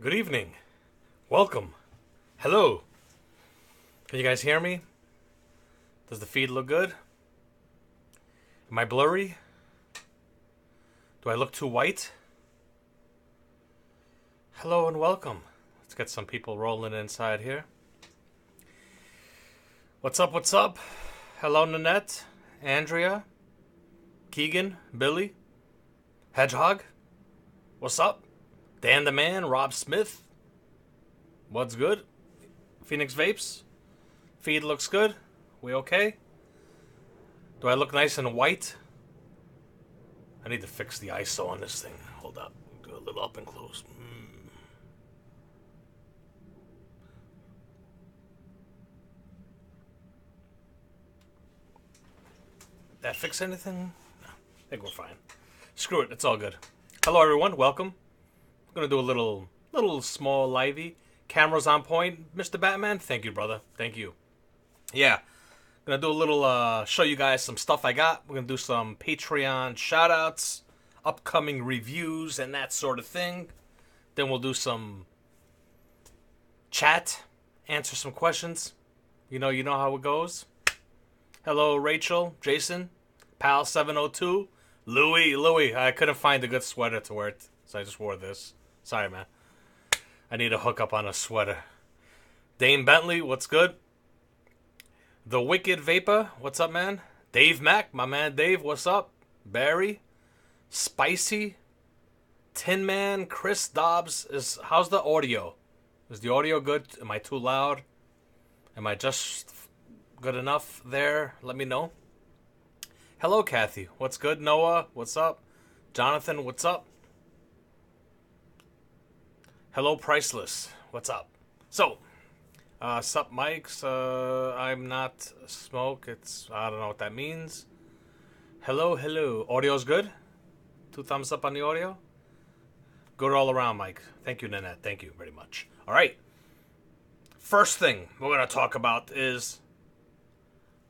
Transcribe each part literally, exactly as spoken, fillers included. Good evening. Welcome. Hello. Can you guys hear me? Does the feed look good? Am I blurry? Do I look too white? Hello and welcome. Let's get some people rolling inside here. What's up, what's up? Hello, Nanette, Andrea, Keegan, Billy, Hedgehog. What's up? Dan the Man, Rob Smith. What's good? Phoenix Vapes. Feed looks good. We okay? Do I look nice and white? I need to fix the I S O on this thing. Hold up. Do a little up and close. Mm. Did that fix anything? No. I think we're fine. Screw it. It's all good. Hello, everyone. Welcome. I'm gonna do a little, little small livey. Camera's on point, Mister Batman. Thank you, brother. Thank you. Yeah, I'm gonna do a little, uh, show you guys some stuff I got. We're gonna do some Patreon shoutouts, upcoming reviews, and that sort of thing. Then we'll do some chat, answer some questions. You know, you know how it goes. Hello, Rachel, Jason, Pal seven oh two, Louie, Louie. I couldn't find a good sweater to wear, so I just wore this. Sorry, man. I need a hookup on a sweater. Dame Bentley, what's good? The Wicked Vapor, what's up, man? Dave Mack, my man Dave, what's up? Barry, Spicy, Tin Man, Chris Dobbs. Is how's the audio? Is the audio good? Am I too loud? Am I just good enough there? Let me know. Hello, Kathy, what's good? Noah, what's up? Jonathan, what's up? Hello, Priceless. What's up? So, uh, sup, Mike's. Uh, I'm not smoke. It's, I don't know what that means. Hello, hello. Audio's good? Two thumbs up on the audio? Good all around, Mike. Thank you, Nanette. Thank you very much. All right. First thing we're going to talk about is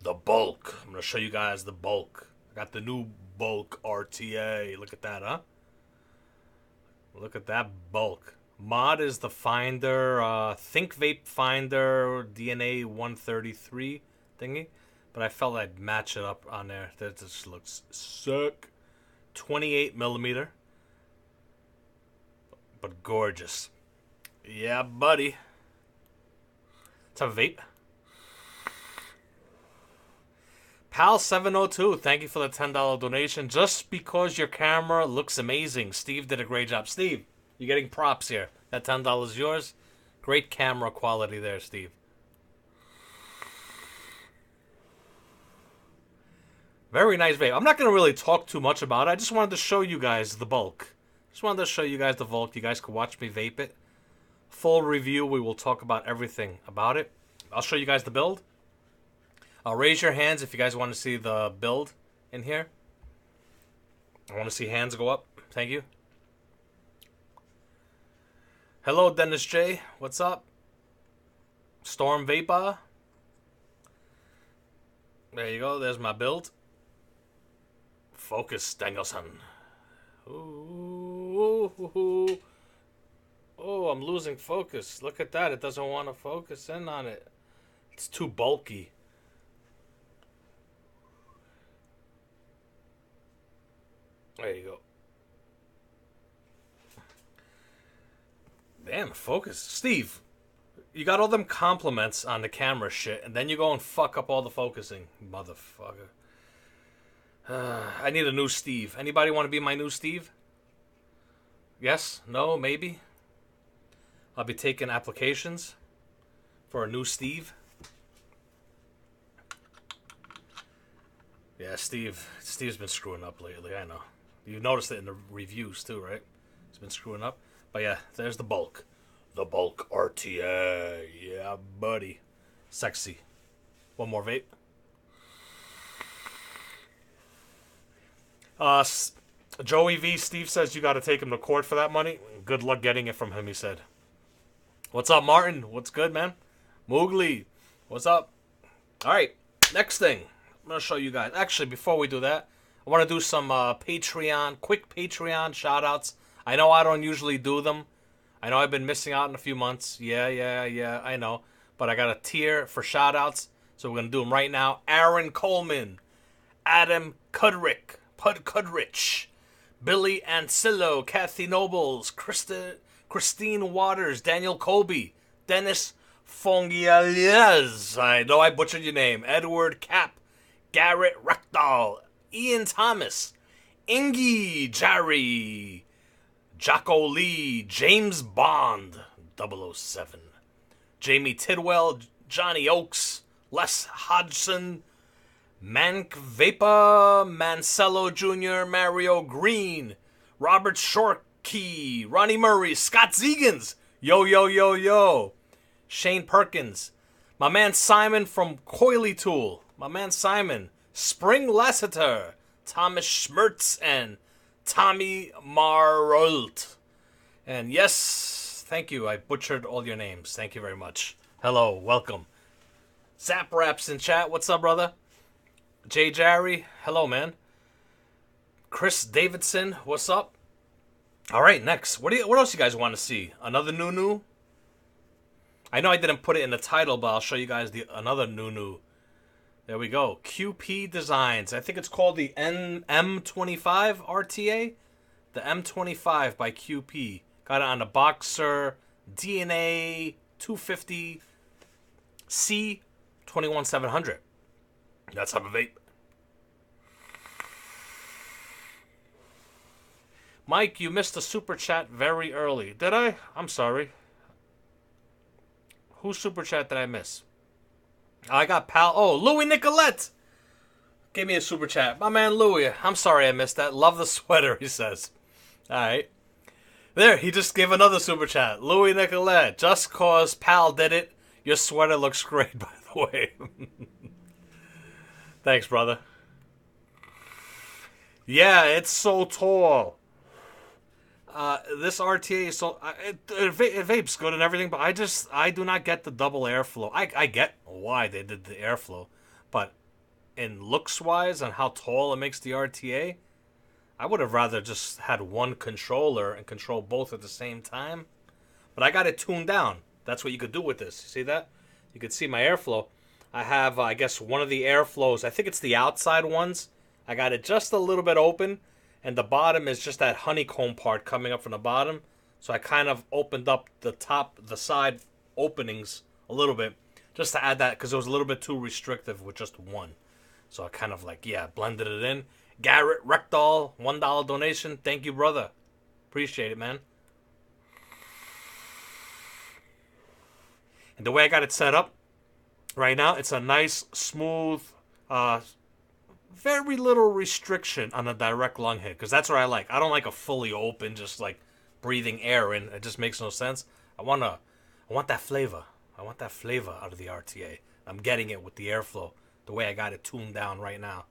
the bulk. I'm going to show you guys the bulk. I got the new bulk R T A. Look at that, huh? Look at that bulk. Mod is the Finder, uh, Think Vape Finder, D N A one thirty-three thingy. But I felt I'd match it up on there. That just looks sick. twenty-eight millimeter. But gorgeous. Yeah, buddy. Let's have a vape. Pal seven oh two, thank you for the ten dollar donation. Just because your camera looks amazing. Steve did a great job. Steve. You're getting props here. That ten dollars is yours. Great camera quality there, Steve. Very nice vape. I'm not going to really talk too much about it. I just wanted to show you guys the bulk. Just wanted to show you guys the bulk. You guys can watch me vape it. Full review. We will talk about everything about it. I'll show you guys the build. I'll raise your hands if you guys want to see the build in here. I want to see hands go up. Thank you. Hello, Dennis J. What's up? Storm Vapor. There you go. There's my build. Focus, Stengelson. Ooh, ooh, ooh. Oh, I'm losing focus. Look at that. It doesn't want to focus in on it. It's too bulky. There you go. Damn, focus. Steve, you got all them compliments on the camera shit, and then you go and fuck up all the focusing. Motherfucker. Uh, I need a new Steve. Anybody want to be my new Steve? Yes? No? Maybe? I'll be taking applications for a new Steve. Yeah, Steve. Steve's been screwing up lately, I know. You've noticed it in the reviews too, right? He's been screwing up. But yeah, there's the bulk. The bulk R T A. Yeah, buddy. Sexy. One more vape. Uh, Joey V. Steve says you got to take him to court for that money. Good luck getting it from him, he said. What's up, Martin? What's good, man? Moogly. What's up? All right. Next thing. I'm going to show you guys. Actually, before we do that, I want to do some uh, Patreon, quick Patreon shout-outs. I know I don't usually do them. I know I've been missing out in a few months. Yeah, yeah, yeah, I know. But I got a tier for shout-outs, so we're going to do them right now. Aaron Coleman, Adam Kudrick, Pud Kudrich, Billy Ancillo, Kathy Nobles, Krista, Christine Waters, Daniel Colby, Dennis Fongiales, I know I butchered your name, Edward Kapp, Garrett Rechdahl, Ian Thomas, Ingy Jari, Jocko Lee, James Bond, double oh seven, Jamie Tidwell, Johnny Oaks, Les Hodgson, Mank Vapa, Mancello Junior, Mario Green, Robert Shorkey, Ronnie Murray, Scott Zegans, yo, yo, yo, yo, Shane Perkins, my man Simon from Coily Tool, my man Simon, Spring Lassiter, Thomas Schmertz, and Tommy Marolt. And yes, thank you, I butchered all your names. Thank you very much. Hello, welcome. Zap Raps in chat, what's up, brother? Jay Jarry, hello, man. Chris Davidson, what's up? All right, next. What do you, what else you guys want to see? Another new new? I know I didn't put it in the title, but I'll show you guys the another new new. There we go. Q P Designs. I think it's called the M twenty-five R T A. The M twenty-five by Q P. Got it on the Boxer D N A two fifty C twenty-one seven hundred. That's type of vape. Mike, you missed the super chat very early. Did I? I'm sorry. Whose super chat did I miss? I got pal. Oh, Louis Nicolette. Give me a super chat. My man Louis. I'm sorry I missed that. Love the sweater, he says. All right. There, he just gave another super chat. Louis Nicolette. Just cause pal did it. Your sweater looks great, by the way. Thanks, brother. Yeah, it's so tall. Uh, this R T A is so... Uh, it, it, it vapes good and everything, but I just... I do not get the double airflow. I, I get why they did the airflow, but in looks-wise and how tall it makes the R T A, I would have rather just had one controller and control both at the same time. But I got it tuned down. That's what you could do with this. See that? You could see my airflow. I have, uh, I guess, one of the airflows. I think it's the outside ones. I got it just a little bit open, and the bottom is just that honeycomb part coming up from the bottom. So I kind of opened up the top, the side openings a little bit just to add that because it was a little bit too restrictive with just one. So I kind of like, yeah, blended it in. Garrett Rechdahl, one dollar donation. Thank you, brother. Appreciate it, man. And the way I got it set up, right now, it's a nice, smooth, uh, very little restriction on a direct lung hit, because that's what I like. I don't like a fully open, just like breathing air in. It just makes no sense. I want to, I want that flavor. I want that flavor out of the R T A. I'm getting it with the airflow, the way I got it tuned down right now.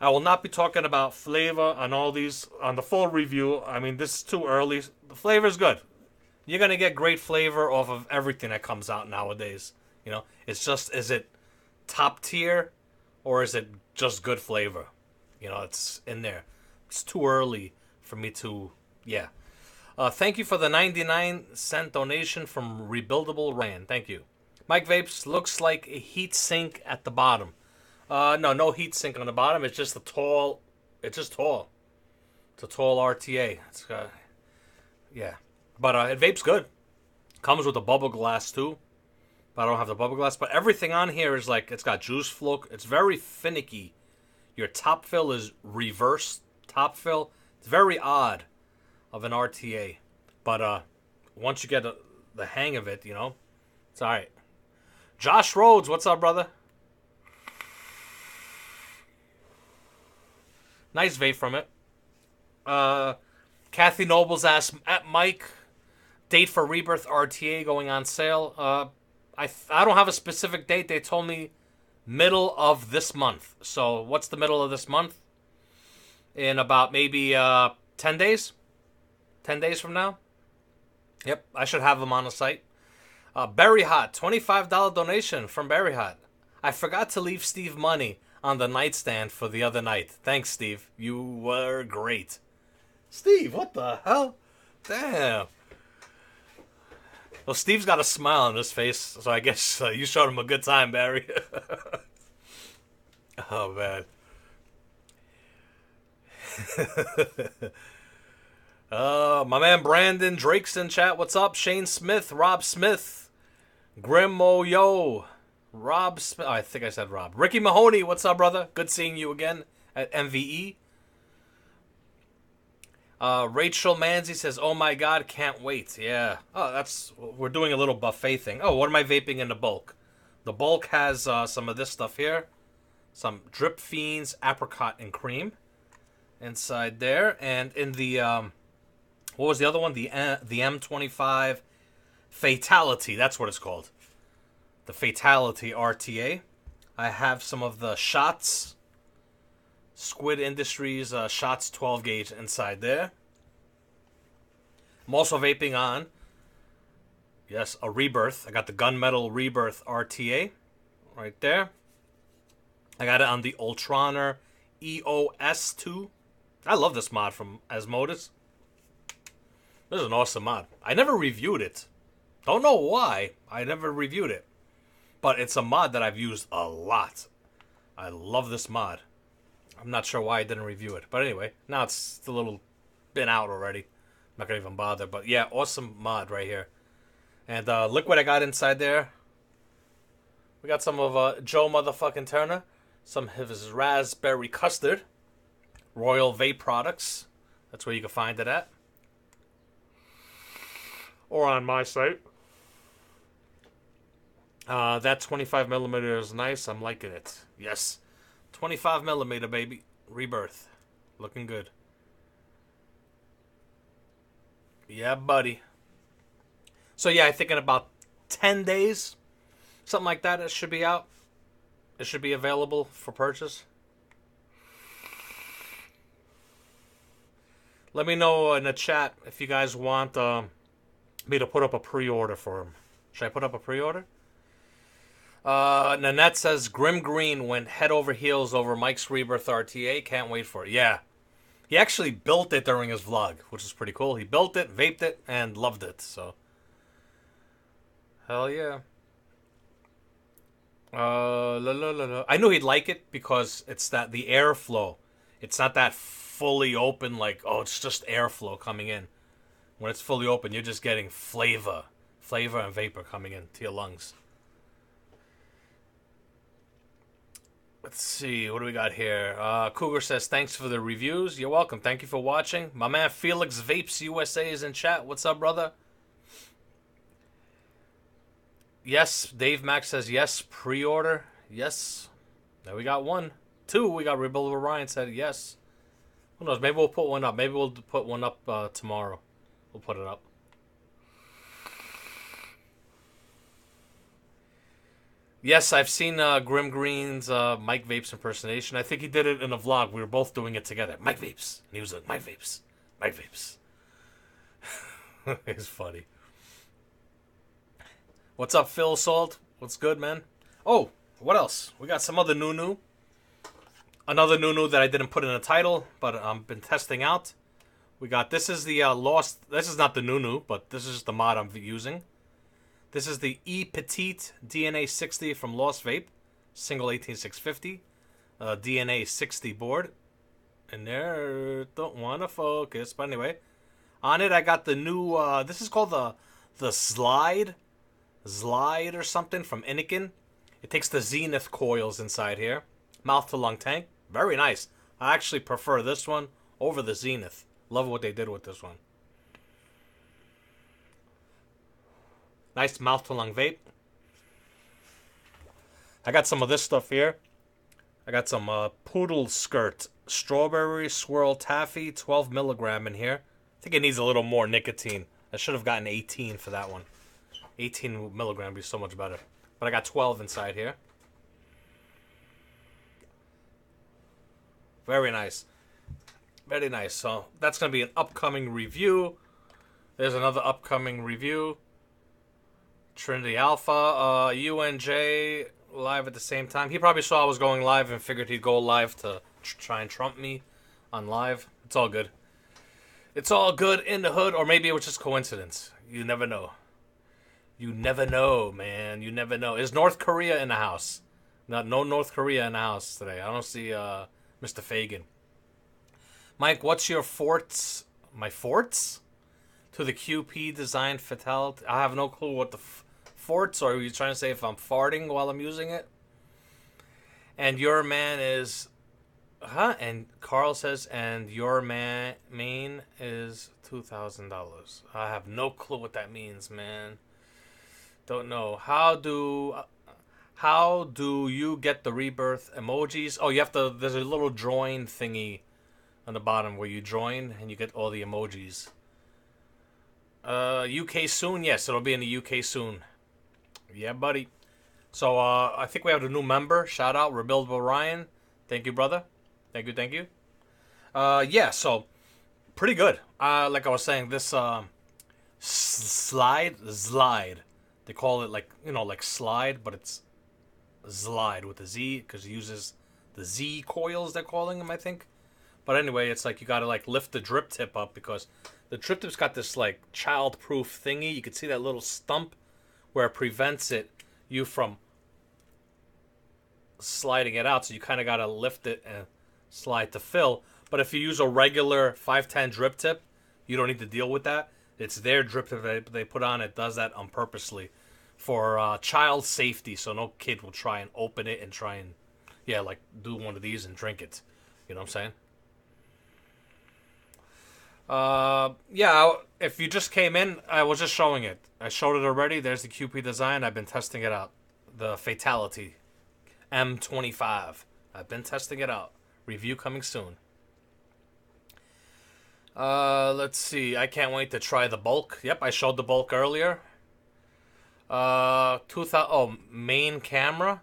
I will not be talking about flavor on all these, on the full review. I mean, this is too early. The flavor's good. You're going to get great flavor off of everything that comes out nowadays. You know, it's just, is it top tier or is it just good flavor? You know, it's in there. It's too early for me to, yeah. Uh, thank you for the ninety-nine cent donation from Rebuildable Ryan. Thank you. Mike Vapes looks like a heat sink at the bottom. Uh, no, no heat sink on the bottom. It's just a tall, it's just tall. It's a tall R T A. It's got, yeah. But uh, it vapes good. Comes with a bubble glass, too. But I don't have the bubble glass. But everything on here is like, it's got juice flow. It's very finicky. Your top fill is reverse top fill. It's very odd of an R T A. But uh, once you get a, the hang of it, you know, it's all right. Josh Rhodes, what's up, brother? Nice vape from it. Uh, Kathy Nobles asked, at Mike... Date for Rebirth R T A going on sale. Uh, I I don't have a specific date. They told me middle of this month. So what's the middle of this month? In about maybe uh, ten days? ten days from now? Yep, I should have them on the site. Uh, Berry Hot, twenty-five dollar donation from Berry Hot. I forgot to leave Steve money on the nightstand for the other night. Thanks, Steve. You were great. Steve, what the hell? Damn. Well, Steve's got a smile on his face, so I guess uh, you showed him a good time, Barry. Oh, man. uh, my man Brandon Drake's in chat. What's up? Shane Smith, Rob Smith, Grimo Yo, Rob Smith. Oh, I think I said Rob. Ricky Mahoney, what's up, brother? Good seeing you again at M V E. Uh, Rachel Manzi says, oh my god, can't wait. Yeah. Oh, that's, we're doing a little buffet thing. Oh, what am I vaping in the bulk? The bulk has uh, some of this stuff here. Some Drip Fiends, Apricot, and Cream inside there. And in the, um, what was the other one? The uh, the M twenty-five Fatality. That's what it's called. The Fatality R T A. I have some of the shots. Squid Industries uh, shots twelve gauge inside there. I'm also vaping on, yes, a Rebirth. I got the Gunmetal Rebirth R T A right there. I got it on the Ultroner E O S two. I love this mod from Asmodus. This is an awesome mod. I never reviewed it. Don't know why I never reviewed it. But it's a mod that I've used a lot. I love this mod. I'm not sure why I didn't review it. But anyway, now it's a little been out already. I'm not going to even bother. But yeah, awesome mod right here. And uh, look what I got inside there. We got some of uh, Joe motherfucking Turner. Some of his raspberry custard. Royal Vape Products. That's where you can find it at. Or on my site. Uh, that twenty-five millimeter is nice. I'm liking it. Yes. twenty-five millimeter, baby. Rebirth. Looking good. Yeah, buddy. So, yeah, I think in about ten days, something like that, it should be out. It should be available for purchase. Let me know in the chat if you guys want um, me to put up a pre-order for him. Should I put up a pre-order? Uh, Nanette says, Grim Green went head over heels over Mike's Rebirth R T A. Can't wait for it. Yeah. He actually built it during his vlog, which is pretty cool. He built it, vaped it, and loved it. So, hell yeah. Uh, la, la, la, la. I knew he'd like it because it's that the airflow. It's not that fully open like, oh, it's just airflow coming in. When it's fully open, you're just getting flavor. Flavor and vapor coming in to your lungs. Let's see, what do we got here? Uh, Cougar says, thanks for the reviews. You're welcome. Thank you for watching. My man Felix Vapes U S A is in chat. What's up, brother? Yes, Dave Max says, yes, pre-order. Yes. Now we got one. Two, we got Rebuild Orion said, yes. Who knows? Maybe we'll put one up. Maybe we'll put one up uh, tomorrow. We'll put it up. Yes, I've seen uh, Grim Green's uh, Mike Vapes impersonation. I think he did it in a vlog. We were both doing it together. Mike Vapes. And he was like, Mike Vapes. Mike Vapes. It's funny. What's up, Phil Salt? What's good, man? Oh, what else? We got some other new-new. Another new-new that I didn't put in a title, but I've um, been testing out. We got, this is the uh, Lost, this is not the new-new, but this is just the mod I'm using. This is the E Petite D N A sixty from Lost Vape, single eighteen six fifty, uh, D N A sixty board. And there, don't want to focus, but anyway, on it I got the new. Uh, this is called the the Slide, Slide or something from Innokin. It takes the Zenith coils inside here, mouth to lung tank. Very nice. I actually prefer this one over the Zenith. Love what they did with this one. Nice mouth-to-lung vape. I got some of this stuff here. I got some uh, Poodle Skirt Strawberry Swirl Taffy, twelve milligram in here. I think it needs a little more nicotine. I should have gotten eighteen for that one. eighteen milligram would be so much better. But I got twelve inside here. Very nice. Very nice. So that's going to be an upcoming review. There's another upcoming review. Trinity Alpha, uh, U N J, live at the same time. He probably saw I was going live and figured he'd go live to tr try and trump me on live. It's all good. It's all good in the hood, or maybe it was just coincidence. You never know. You never know, man. You never know. Is North Korea in the house? Not no North Korea in the house today. I don't see uh, Mister Fagan. Mike, what's your forts? My forts? To the Q P design fatality. I have no clue what the f forts are. Are you trying to say if I'm farting while I'm using it? And your man is... Huh? And Carl says, and your man main is two thousand dollars. I have no clue what that means, man. Don't know. How do... How do you get the Rebirth emojis? Oh, you have to... There's a little join thingy on the bottom where you join and you get all the emojis. Uh, U K soon? Yes, it'll be in the U K soon. Yeah, buddy. So, uh, I think we have a new member. Shout out, Rebuildable Ryan. Thank you, brother. Thank you, thank you. Uh, yeah, so, pretty good. Uh, like I was saying, this, um, slide, slide. They call it, like, you know, like slide, but it's slide with a Z, because it uses the Z coils, they're calling them, I think. But anyway, it's like you gotta, like, lift the drip tip up, because the drip tip's got this, like, child-proof thingy. You can see that little stump where it prevents it, you from sliding it out. So you kind of gotta lift it and slide to fill. But if you use a regular five ten drip tip, you don't need to deal with that. It's their drip tip they put on. It does that on purposely for uh, child safety, so no kid will try and open it and try and, yeah, like, do one of these and drink it. You know what I'm saying? Uh, yeah, if you just came in, I was just showing it. I showed it already. There's the Q P design. I've been testing it out. The Fatality M twenty-five. I've been testing it out. Review coming soon. Uh, let's see. I can't wait to try the bulk. Yep, I showed the bulk earlier. Uh, two thousand. Oh, main camera?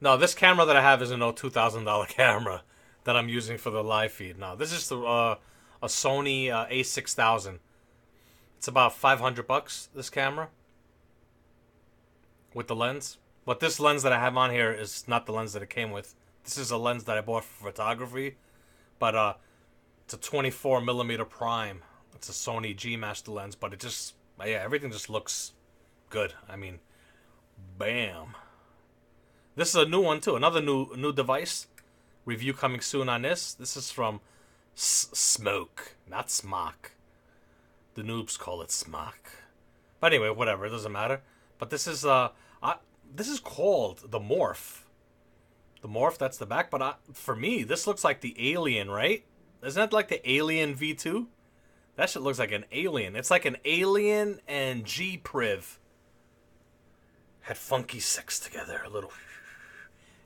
No, this camera that I have is an old two thousand dollar camera that I'm using for the live feed. Now, this is the, uh... a Sony uh, A six thousand. It's about five hundred bucks, this camera, with the lens. But this lens that I have on here is not the lens that it came with. This is a lens that I bought for photography, but uh, it's a twenty-four millimeter prime. It's a Sony G Master lens, but it just, yeah, everything just looks good. I mean, bam. This is a new one too, another new new device. Review coming soon on this. This is from S M O K, not S M O K. The noobs call it S M O K, but anyway, whatever, it doesn't matter. But this is uh, I, this is called the Morph. The Morph, that's the back. But I, for me, this looks like the Alien, right? Isn't that like the Alien V two? That shit looks like an Alien. It's like an Alien and G Priv had funky sex together a little,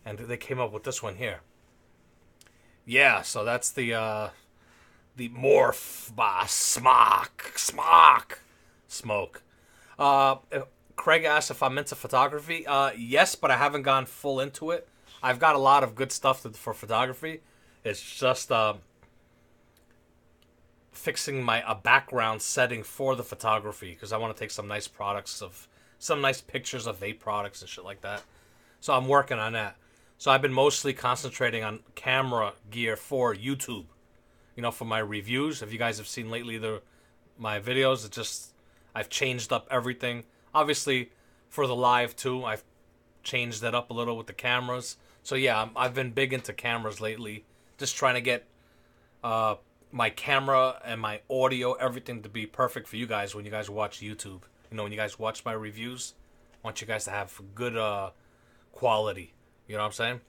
and they came up with this one here. Yeah, so that's the uh. The Morph by S M O K. S M O K. Smoke. Uh, Craig asked if I'm into photography. Uh, yes, but I haven't gone full into it. I've got a lot of good stuff to, for photography. It's just uh, fixing my a background setting for the photography, because I want to take some nice products of some nice pictures of vape products and shit like that. So I'm working on that. So I've been mostly concentrating on camera gear for YouTube. You know, for my reviews, if you guys have seen lately the my videos, it's just, I've changed up everything. Obviously, for the live, too, I've changed that up a little with the cameras. So, yeah, I'm, I've been big into cameras lately. Just trying to get uh, my camera and my audio, everything to be perfect for you guys when you guys watch YouTube. You know, when you guys watch my reviews, I want you guys to have good uh, quality. You know what I'm saying?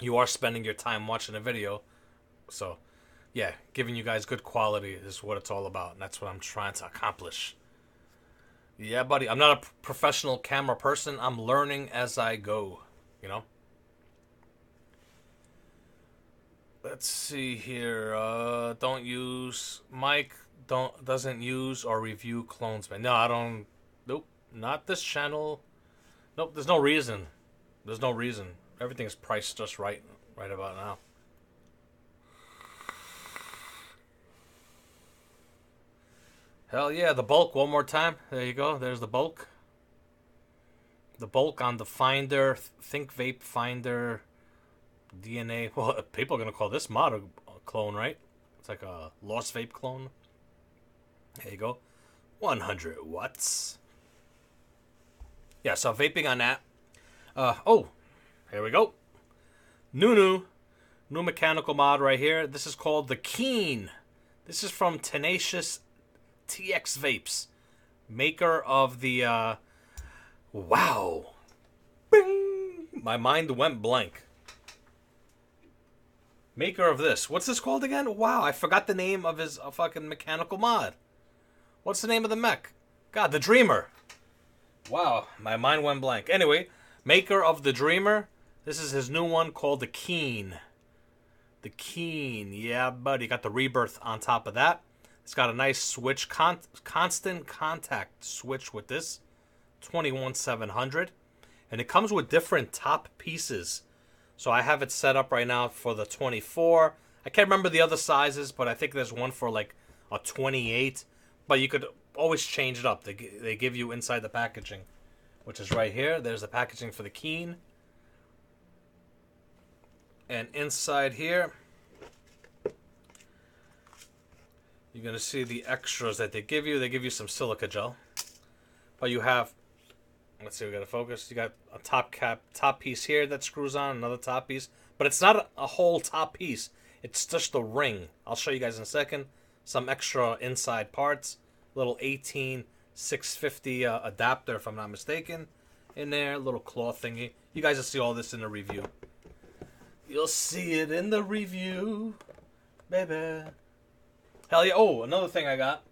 You are spending your time watching a video, so... Yeah, giving you guys good quality is what it's all about, and that's what I'm trying to accomplish. Yeah, buddy, I'm not a professional camera person. I'm learning as I go, you know? Let's see here. Uh, don't use... Mike don't, doesn't use or review clones, man. No, I don't... Nope, not this channel. Nope, there's no reason. There's no reason. Everything's priced just right, right about now. Hell yeah, the bulk one more time. There you go. There's the bulk. The bulk on the Finder, Think Vape Finder, D N A. Well, people are going to call this mod a clone, right? It's like a Lost Vape clone. There you go. one hundred watts. Yeah, so vaping on that. Uh, oh, here we go. New, new, new mechanical mod right here. This is called the Keen. This is from Tenacious T X Vapes, maker of the, uh, wow. Bing! My mind went blank. Maker of this. What's this called again? Wow, I forgot the name of his uh, fucking mechanical mod. What's the name of the mech? God, the Dreamer. Wow, my mind went blank. Anyway, maker of the Dreamer. This is his new one called the Keen. The Keen. Yeah, buddy. Got the Rebirth on top of that. It's got a nice switch, con constant contact switch with this. twenty-one seven hundred. And it comes with different top pieces. So I have it set up right now for the twenty-four. I can't remember the other sizes, but I think there's one for like a twenty-eight. But you could always change it up. They, they give you inside the packaging, which is right here. There's the packaging for the Keen. And inside here, you're going to see the extras that they give you. They give you some silica gel. But you have, let's see, we got to focus. You got a top cap, top piece here that screws on, another top piece. But it's not a whole top piece. It's just the ring. I'll show you guys in a second. Some extra inside parts. Little eighteen six fifty uh, adapter, if I'm not mistaken, in there. Little claw thingy. You guys will see all this in the review. You'll see it in the review, baby. Hell yeah. Oh, another thing I got.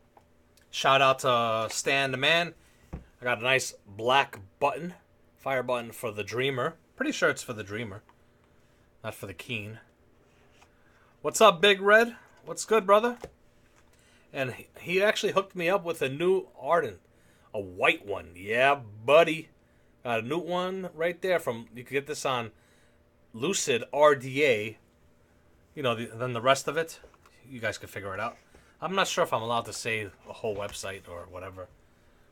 Shout out to Stan the Man. I got a nice black button, fire button for the Dreamer. Pretty sure it's for the Dreamer, not for the Keen. What's up, Big Red? What's good, brother? And he actually hooked me up with a new Ardent, a white one. Yeah, buddy. Got a new one right there from, you can get this on Lucid R D A. You know, the, then the rest of it, you guys can figure it out. I'm not sure if I'm allowed to say a whole website or whatever.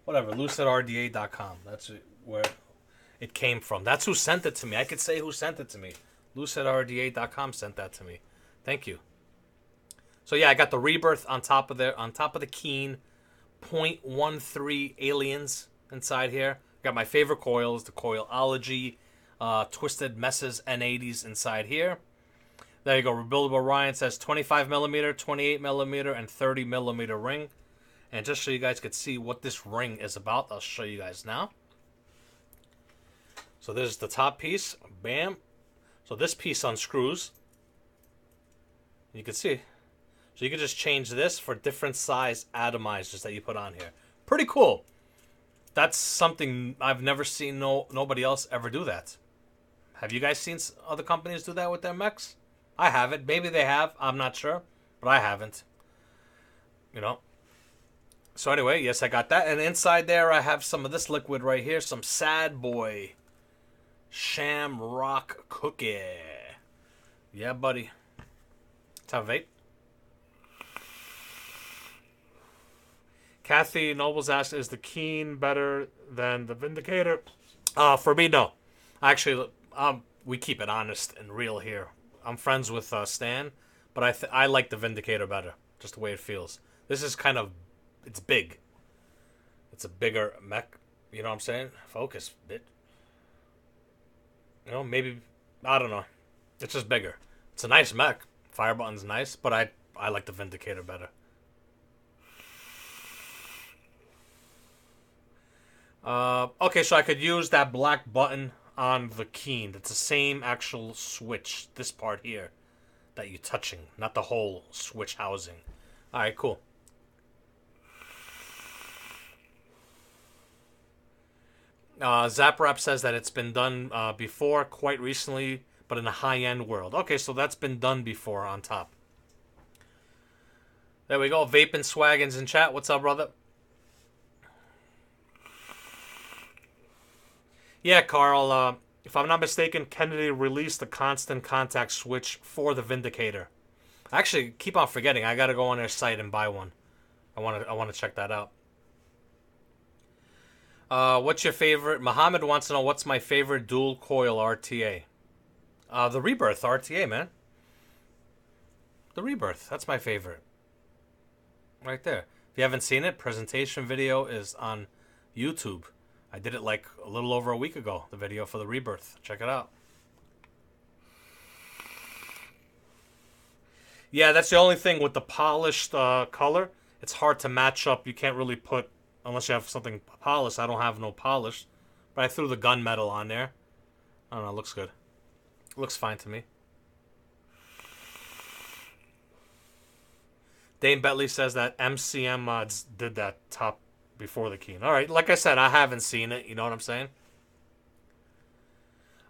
Whatever, lucid R D A dot com. That's where it came from. That's who sent it to me. I could say who sent it to me. lucid R D A dot com sent that to me. Thank you. So yeah, I got the Rebirth on top of there, on top of the Keen, zero point one three aliens inside here. Got my favorite coils, the Coilology, uh, Twisted Messes N eighties inside here. There you go. Rebuildable Ryan says twenty-five millimeter, twenty-eight millimeter, and thirty millimeter ring. And just so you guys could see what this ring is about, I'll show you guys now. So there's the top piece. Bam. So this piece unscrews. You can see. So you can just change this for different size atomizers that you put on here. Pretty cool. That's something I've never seen no nobody else ever do that. Have you guys seen other companies do that with their mechs? I haven't. Maybe they have. I'm not sure. But I haven't. You know. So anyway, yes, I got that. And inside there, I have some of this liquid right here. Some Sad Boy Shamrock Cookie. Yeah, buddy. Time vape. Kathy Nobles asked, is the Keen better than the Vindicator? Uh, for me, no. Actually, um, we keep it honest and real here. I'm friends with uh, Stan, but I, th I like the Vindicator better, just the way it feels. This is kind of, it's big. It's a bigger mech, you know what I'm saying? Focus, bitch. You know, maybe, I don't know. It's just bigger. It's a nice mech. Fire button's nice, but I, I like the Vindicator better. Uh, okay, so I could use that black button on the Keen. That's the same actual switch, this part here, that you're touching, not the whole switch housing. All right, cool. Uh, ZapRap says that it's been done uh, before, quite recently, but in a high-end world. Okay, so that's been done before on top. There we go. Vape and Swaggins in chat. What's up, brother? Yeah, Carl, uh, if I'm not mistaken, Kennedy released the constant contact switch for the Vindicator. I actually keep on forgetting. I got to go on their site and buy one. I want to I want to check that out. Uh, what's your favorite? Muhammad wants to know, what's my favorite dual coil R T A? Uh, the Rebirth R T A, man. The Rebirth. That's my favorite. Right there. If you haven't seen it, presentation video is on YouTube. I did it like a little over a week ago, the video for the Rebirth. Check it out. Yeah, that's the only thing with the polished uh, color. It's hard to match up. You can't really put, unless you have something polished. I don't have no polished. But I threw the gunmetal on there. I don't know, it looks good. It looks fine to me. Dane Bentley says that M C M Mods did that top before the Keen. All right, like I said, I haven't seen it. You know what I'm saying?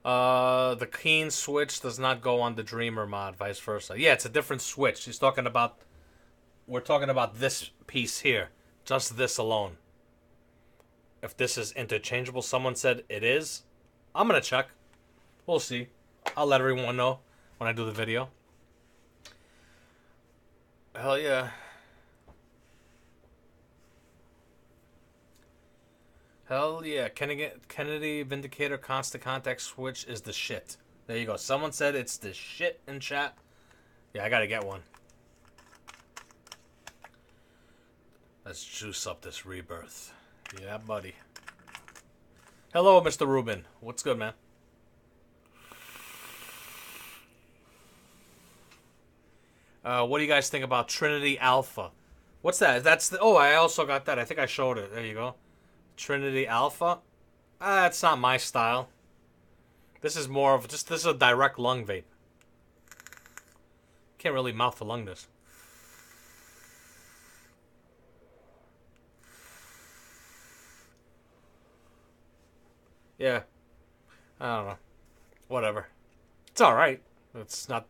Uh, the Keen switch does not go on the Dreamer mod, vice versa. Yeah, it's a different switch. He's talking about, we're talking about this piece here, just this alone. If this is interchangeable, someone said it is. I'm gonna check. We'll see. I'll let everyone know when I do the video. Hell yeah. Hell yeah. Kennedy Vindicator Constant Contact Switch is the shit. There you go. Someone said it's the shit in chat. Yeah, I gotta get one. Let's juice up this Rebirth. Yeah, buddy. Hello, Mister Rubin. What's good, man? Uh, what do you guys think about Trinity Alpha? What's that? That's the, oh, I also got that. I think I showed it. There you go. Trinity Alpha. Ah, that's not my style. This is more of just, this is a direct lung vape. Can't really mouth to lung this. Yeah. I don't know. Whatever. It's all right. It's not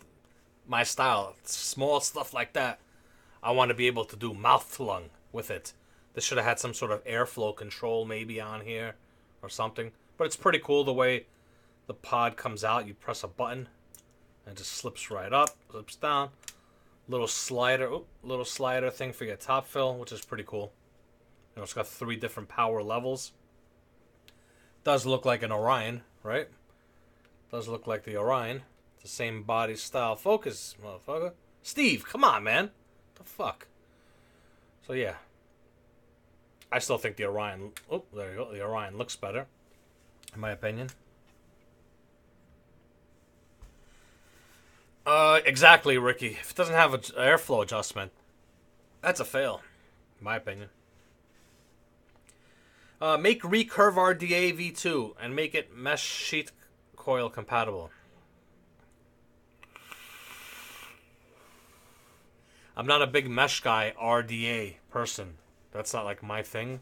my style. It's small stuff like that. I want to be able to do mouth to lung with it. This should have had some sort of airflow control maybe on here or something. But it's pretty cool the way the pod comes out. You press a button and it just slips right up, slips down. Little slider, oop, little slider thing for your top fill, which is pretty cool. You know, it's got three different power levels. Does look like an Orion, right? Does look like the Orion. It's the same body style. Focus, motherfucker. Steve, come on, man. What the fuck? So, yeah. I still think the Orion... Oh, there you go. The Orion looks better, in my opinion. Uh, exactly, Ricky. If it doesn't have an airflow adjustment, that's a fail, in my opinion. Uh, make Recurve R D A V two and make it mesh sheet coil compatible. I'm not a big mesh guy, R D A person. That's not like my thing.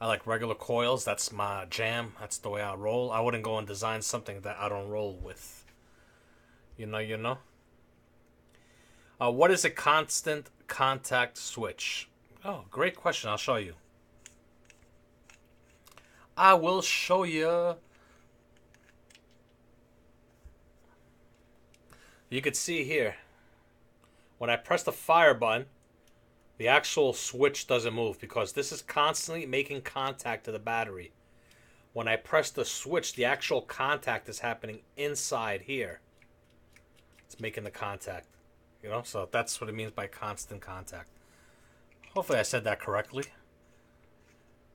I like regular coils. That's my jam. That's the way I roll. I wouldn't go and design something that I don't roll with. You know, you know. Uh, what is a constant contact switch? Oh, great question. I'll show you. I will show you. You could see here. When I press the fire button, the actual switch doesn't move because this is constantly making contact to the battery. When I press the switch, the actual contact is happening inside here. It's making the contact. You know, so that's what it means by constant contact. Hopefully I said that correctly.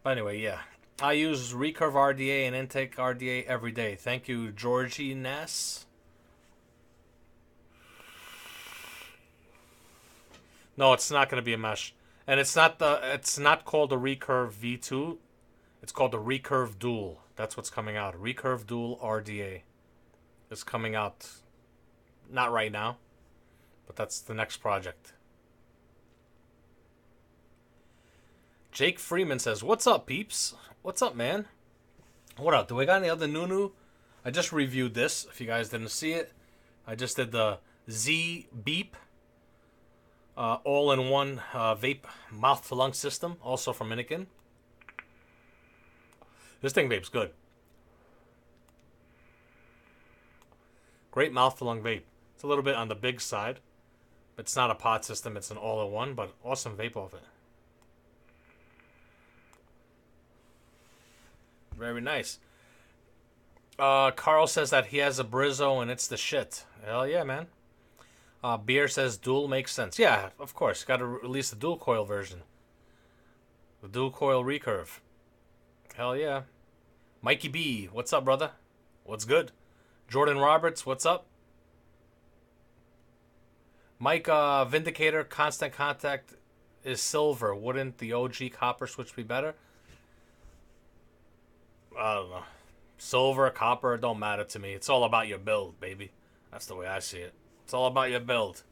But anyway, yeah. I use Recurve R D A and Intake R D A every day. Thank you, Georgie Ness. No, it's not going to be a mesh, and it's not the. It's not called the Recurve V two. It's called the Recurve Dual. That's what's coming out. Recurve Dual R D A is coming out. Not right now, but that's the next project. Jake Freeman says, "What's up, peeps? What's up, man? What up? Do we got any other new-new? I just reviewed this. If you guys didn't see it, I just did the Z Beep uh, all-in-one uh, vape mouth-to-lung system, also from Minikin. This thing vape's good. Great mouth-to-lung vape. It's a little bit on the big side. It's not a pod system. It's an all-in-one, but awesome vape off it." Very nice. Uh, Carl says that he has a Brizzo and it's the shit. Hell yeah, man. Uh, Beer says dual makes sense. Yeah, of course. Got to release the dual coil version. The dual coil recurve. Hell yeah. Mikey B, what's up, brother? What's good? Jordan Roberts, what's up? Mike uh, Vindicator, constant contact is silver. Wouldn't the O G copper switch be better? I don't know. Silver, copper, don't matter to me. It's all about your build, baby. That's the way I see it. It's all about your build.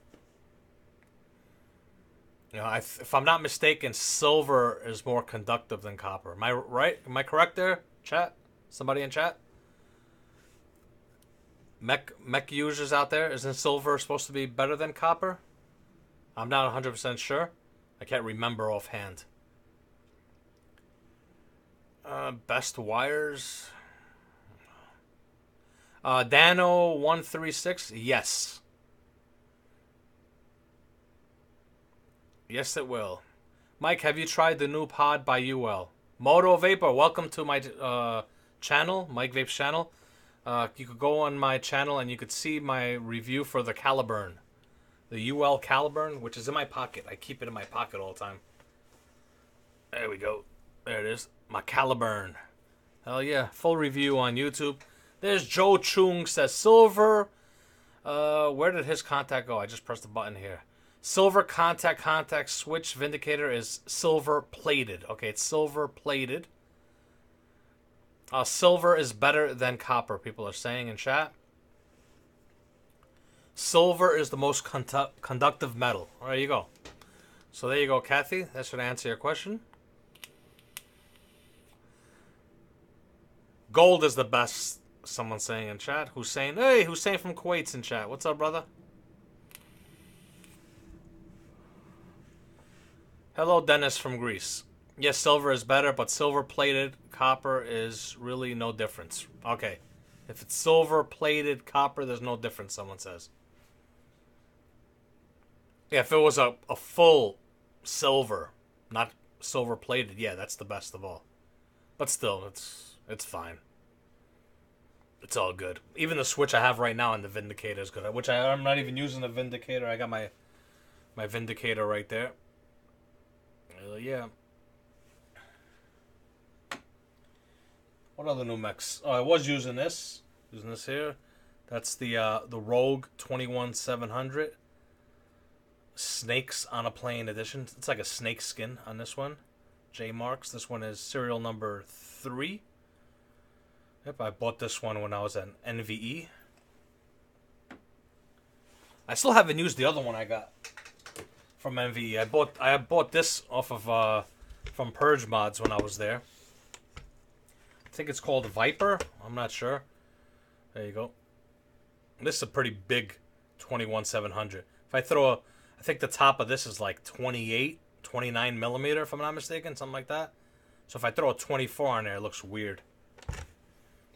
You know, I, if I'm not mistaken, silver is more conductive than copper. Am I right? Am I correct there? Chat? Somebody in chat? Mech, mech users out there, isn't silver supposed to be better than copper? I'm not one hundred percent sure. I can't remember offhand. Uh, best wires? Uh, Dano one thirty-six, yes. Yes, it will. Mike, have you tried the new pod by Uwell? Moto Vapor, welcome to my uh, channel, Mike Vape's channel. Uh, you could go on my channel and you could see my review for the Caliburn. The Uwell Caliburn, which is in my pocket. I keep it in my pocket all the time. There we go. There it is. My Caliburn. Hell yeah. Full review on YouTube. There's Joe Chung says, Silver. Uh, where did his contact go? I just pressed the button here. Silver contact contact switch vindicator is silver plated. Okay, it's silver plated. Uh, silver is better than copper, people are saying in chat. Silver is the most condu conductive metal. All right, you go. So there you go, Kathy. That should answer your question. Gold is the best, someone's saying in chat. Hussein. Hey, Hussein from Kuwait's in chat. What's up, brother? Hello, Dennis from Greece. Yes, silver is better, but silver-plated copper is really no difference. Okay. If it's silver-plated copper, there's no difference, someone says. Yeah, if it was a, a full silver, not silver-plated, yeah, that's the best of all. But still, it's it's fine. It's all good. Even the switch I have right now in the Vindicator is good, which I, I'm not even using the Vindicator. I got my, my Vindicator right there. Uh, yeah. What other new mechs? Oh, I was using this. Using this here. That's the uh, the Rogue twenty-one seven hundred. Snakes on a Plane edition. It's like a snake skin on this one. J Marks. This one is serial number three. Yep, I bought this one when I was at N V E. I still haven't used the other one I got from N V E. I bought I bought this off of uh, from Purge Mods when I was there. I think it's called Viper. I'm not sure. There you go. This is a pretty big twenty-one seven hundred. If I throw a, I think the top of this is like twenty-eight, twenty-nine millimeter, if I'm not mistaken, something like that. So if I throw a twenty-four on there, it looks weird.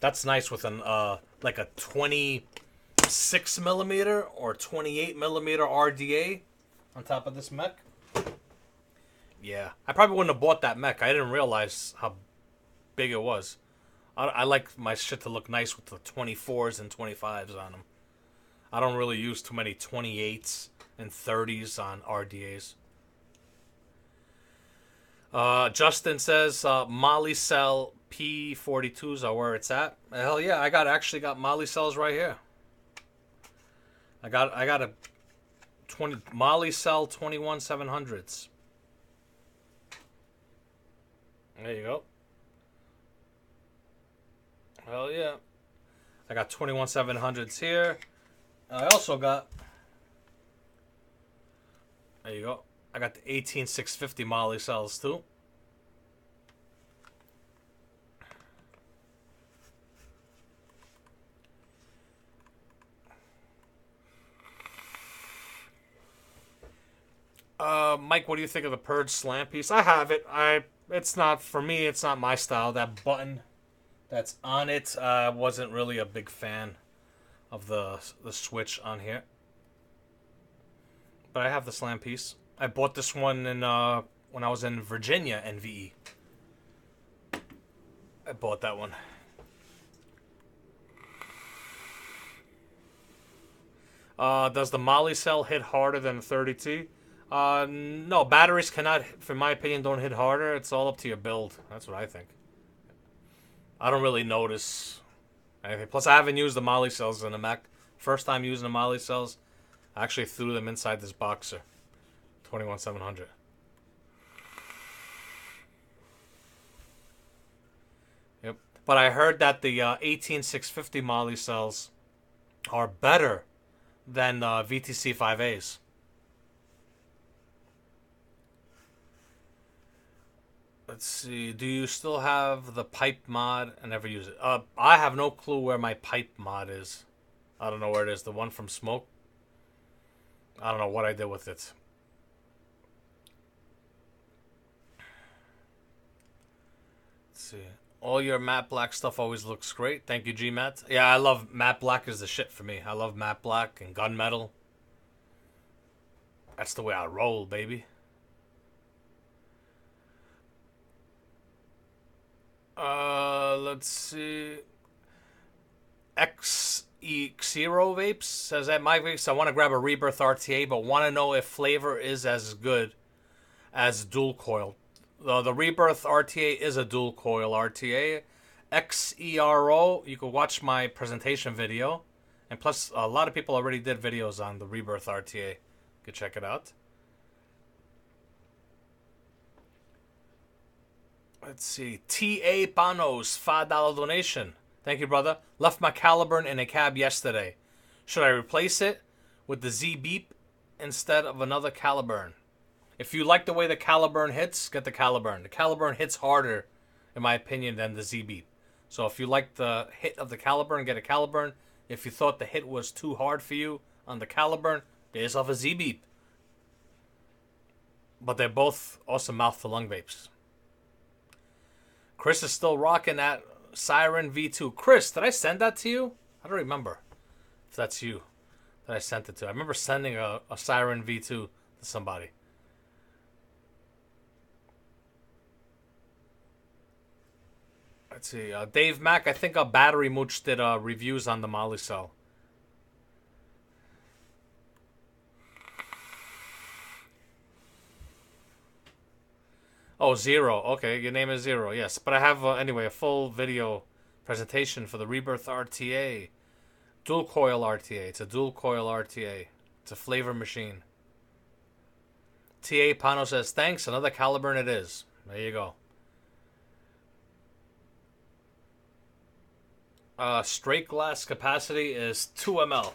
That's nice with an uh, like a twenty-six millimeter or twenty-eight millimeter R D A on top of this mech. Yeah, I probably wouldn't have bought that mech. I didn't realize how big it was. I like my shit to look nice with the twenty-fours and twenty-fives on them. I don't really use too many twenty-eights and thirties on R D As. Uh, Justin says, uh, Molicel P forty-twos are where it's at. Hell yeah, I got actually got Molicels right here. I got I got a twenty Molicel twenty-one seven hundreds. There you go. Hell yeah. I got twenty-one seven hundreds here. I also got... There you go. I got the eighteen six fifty Molicels too. Uh, Mike, what do you think of the Purge slam piece? I have it. I. It's not for me. It's not my style. That button that's on it. I uh, wasn't really a big fan of the the switch on here, but I have the slam piece. I bought this one in uh, when I was in Virginia N V E. I bought that one. Uh, does the Molicel hit harder than the thirty T? Uh, no, batteries cannot, in my opinion, don't hit harder. It's all up to your build. That's what I think. I don't really notice anything. Plus, I haven't used the Molicels in the Mac. First time using the Molicels, I actually threw them inside this Boxer. twenty-one seven hundred. Yep. But I heard that the uh, eighteen six fifty Molicels are better than uh, V T C five A's. Let's see. Do you still have the pipe mod? I never use it. Uh, I have no clue where my pipe mod is. I don't know where it is. The one from Smoke. I don't know what I did with it. Let's see. All your matte black stuff always looks great. Thank you, G-Matt. Yeah, I love matte black is the shit for me. I love matte black and gunmetal. That's the way I roll, baby. Uh, let's see. X E Xero Vapes says that my vapes. I want to grab a Rebirth R T A, but want to know if flavor is as good as dual coil. The, the Rebirth R T A is a dual coil R T A. X E R O, you can watch my presentation video. And plus, a lot of people already did videos on the Rebirth R T A. You can check it out. Let's see. T A Panos, five dollar donation. Thank you, brother. Left my Caliburn in a cab yesterday. Should I replace it with the Z Beep instead of another Caliburn? If you like the way the Caliburn hits, get the Caliburn. The Caliburn hits harder, in my opinion, than the Z Beep. So if you like the hit of the Caliburn, get a Caliburn. If you thought the hit was too hard for you on the Caliburn, get yourself a Z Beep. But they're both awesome mouth-to-lung vapes. Chris is still rocking that Siren V two. Chris, did I send that to you? I don't remember if that's you that I sent it to. I remember sending a, a Siren V two to somebody. Let's see. Uh, Dave Mack, I think a Battery Mooch did uh, reviews on the Molicel. Oh, Zero. Okay, your name is Zero. Yes, but I have, uh, anyway, a full video presentation for the Rebirth R T A. Dual coil R T A. It's a dual coil R T A. It's a flavor machine. T A Pano says, thanks, another Caliburn it is. There you go. Uh, straight glass capacity is two milliliters.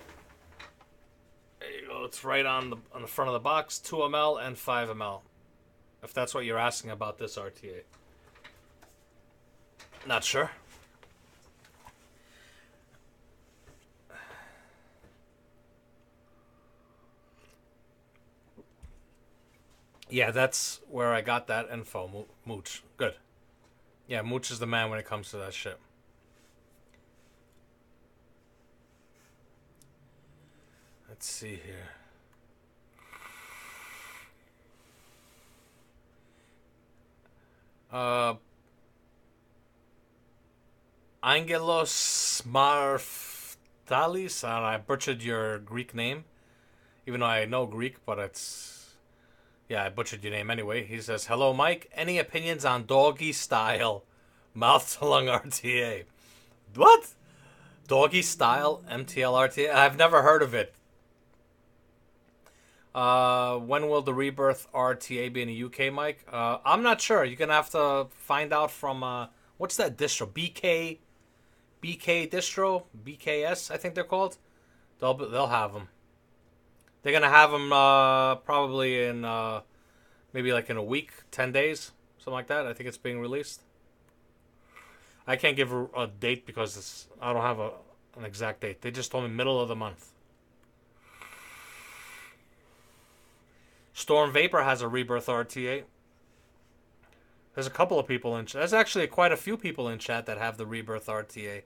There you go. It's right on the, on the front of the box. two milliliters and five milliliters. If that's what you're asking about this R T A. Not sure. Yeah, that's where I got that info, Mooch. Good. Yeah, Mooch is the man when it comes to that shit. Let's see here. Uh, Angelos Marftalis, and I butchered your Greek name, even though I know Greek, but it's, yeah, I butchered your name anyway. He says, hello, Mike. Any opinions on doggy style mouth-to-lung R T A? What? Doggy style M T L R T A? I've never heard of it. Uh, when will the Rebirth R T A be in the U K, Mike? Uh, I'm not sure. You're going to have to find out from, uh, what's that distro? B K, B K distro? B K S, I think they're called. They'll, they'll have them. They're going to have them, uh, probably in, uh, maybe like in a week, ten days, something like that. I think it's being released. I can't give a, a date because it's, I don't have a, an exact date. They just told me middle of the month. Storm Vapor has a Rebirth R T A. There's a couple of people in chat. There's actually quite a few people in chat that have the Rebirth R T A.